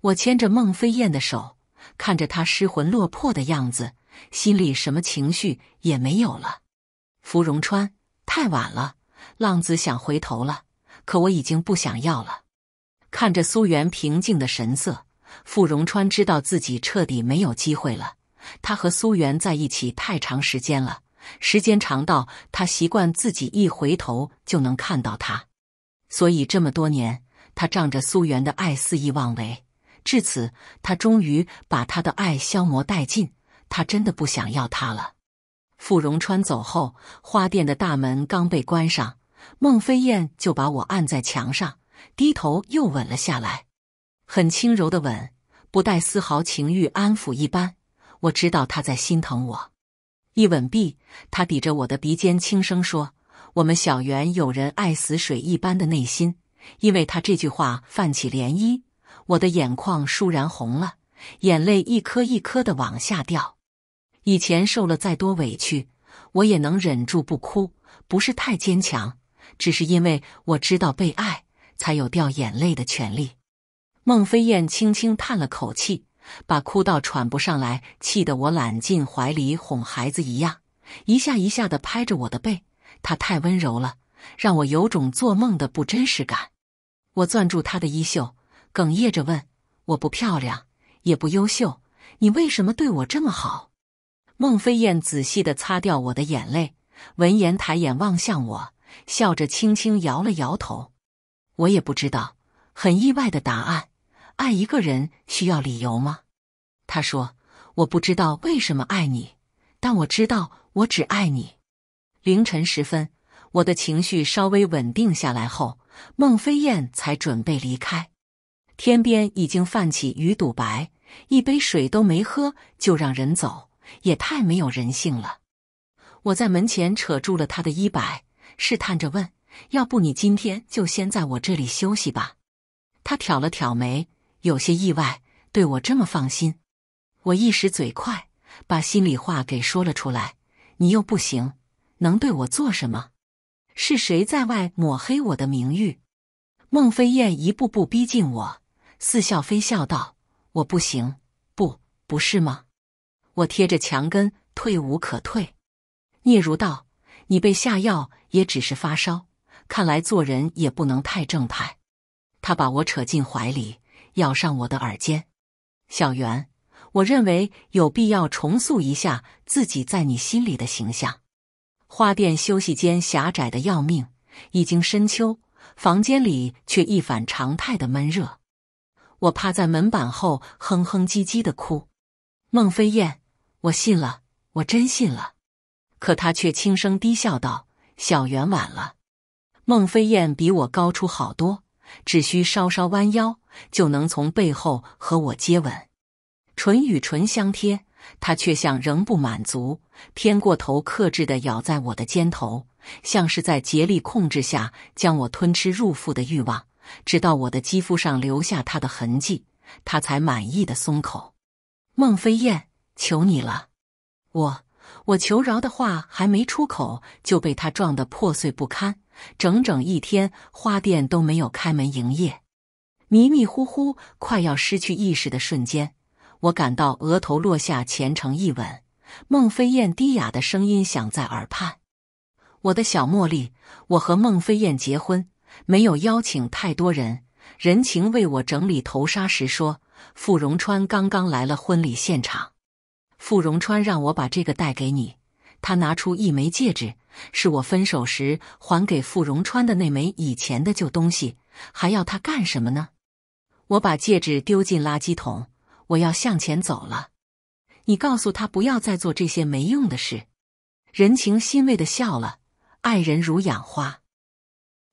我牵着孟非燕的手，看着她失魂落魄的样子，心里什么情绪也没有了。傅荣川，太晚了，浪子想回头了，可我已经不想要了。看着苏媛平静的神色，傅荣川知道自己彻底没有机会了。他和苏媛在一起太长时间了，时间长到他习惯自己一回头就能看到她，所以这么多年他仗着苏媛的爱肆意妄为。至此他终于把她的爱消磨殆尽，他真的不想要她了。傅荣川走后，花店的大门刚被关上，孟非燕就把我按在墙上，低头又吻了下来，很轻柔的吻，不带丝毫情欲安抚一般。我知道他在心疼我。一吻毕，他抵着我的鼻尖轻声说，我们小袁有人爱死水一般的内心。因为他这句话泛起涟漪，我的眼眶倏然红了，眼泪一颗一颗地往下掉。以前受了再多委屈，我也能忍住不哭，不是太坚强，只是因为我知道被爱才有掉眼泪的权利。孟非燕轻轻叹了口气，把哭到喘不上来，气得我揽进怀里哄孩子一样，一下一下地拍着我的背。她太温柔了，让我有种做梦的不真实感。我攥住她的衣袖，哽咽着问，我不漂亮也不优秀，你为什么对我这么好？孟非燕仔细地擦掉我的眼泪，闻言抬眼望向我，笑着轻轻摇了摇头。我也不知道，很意外的答案。爱一个人需要理由吗？他说，我不知道为什么爱你，但我知道我只爱你。凌晨时分，我的情绪稍微稳定下来后，孟非燕才准备离开。天边已经泛起鱼肚白，一杯水都没喝就让人走，也太没有人性了。我在门前扯住了他的衣摆，试探着问，要不你今天就先在我这里休息吧。他挑了挑眉，有些意外，对我这么放心。我一时嘴快，把心里话给说了出来，你又不行，能对我做什么？是谁在外抹黑我的名誉？孟非燕一步步逼近我，似笑非笑道，我不行，不是吗？我贴着墙根，退无可退。聂如道，你被下药也只是发烧，看来做人也不能太正派。他把我扯进怀里，咬上我的耳尖。小袁，我认为有必要重塑一下自己在你心里的形象。花店休息间狭窄的要命，已经深秋，房间里却一反常态的闷热。我趴在门板后，哼哼唧唧地哭。孟非燕，我信了，我真信了。可她却轻声低笑道：“小圆晚了。”孟非燕比我高出好多，只需稍稍弯腰，就能从背后和我接吻，唇与唇相贴。她却像仍不满足，偏过头克制地咬在我的肩头，像是在竭力控制下将我吞吃入腹的欲望。直到我的肌肤上留下他的痕迹，他才满意的松口。孟非燕，求你了！我求饶的话还没出口，就被他撞得破碎不堪。整整一天，花店都没有开门营业。迷迷糊糊，快要失去意识的瞬间，我感到额头落下虔诚一吻。孟非燕低哑的声音响在耳畔：“我的小茉莉，我和孟非燕结婚。”没有邀请太多人，人情为我整理头纱时说，傅荣川刚刚来了婚礼现场。傅荣川让我把这个带给你，他拿出一枚戒指，是我分手时还给傅荣川的那枚以前的旧东西，还要他干什么呢？我把戒指丢进垃圾桶，我要向前走了。你告诉他不要再做这些没用的事。人情欣慰地笑了，爱人如养花。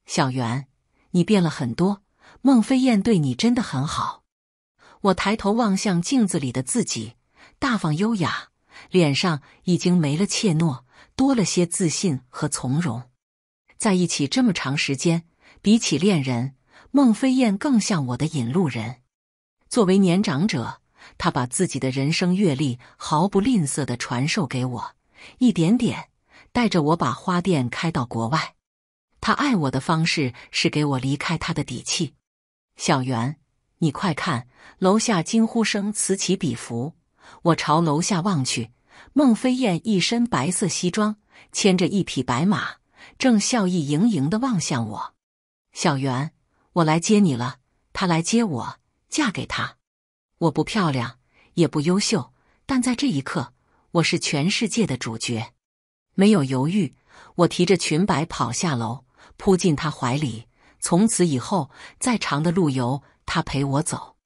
小袁，你变了很多，孟非燕对你真的很好。我抬头望向镜子里的自己，大方优雅，脸上已经没了怯懦，多了些自信和从容。在一起这么长时间，比起恋人，孟非燕更像我的引路人。作为年长者，她把自己的人生阅历毫不吝啬地传授给我，一点点带着我把花店开到国外。他爱我的方式是给我离开他的底气。小袁，你快看！楼下惊呼声此起彼伏。我朝楼下望去，孟非燕一身白色西装，牵着一匹白马，正笑意盈盈地望向我。小袁，我来接你了。他来接我，嫁给他。我不漂亮，也不优秀，但在这一刻，我是全世界的主角。没有犹豫，我提着裙摆跑下楼。扑进他怀里，从此以后，再长的路由，他陪我走。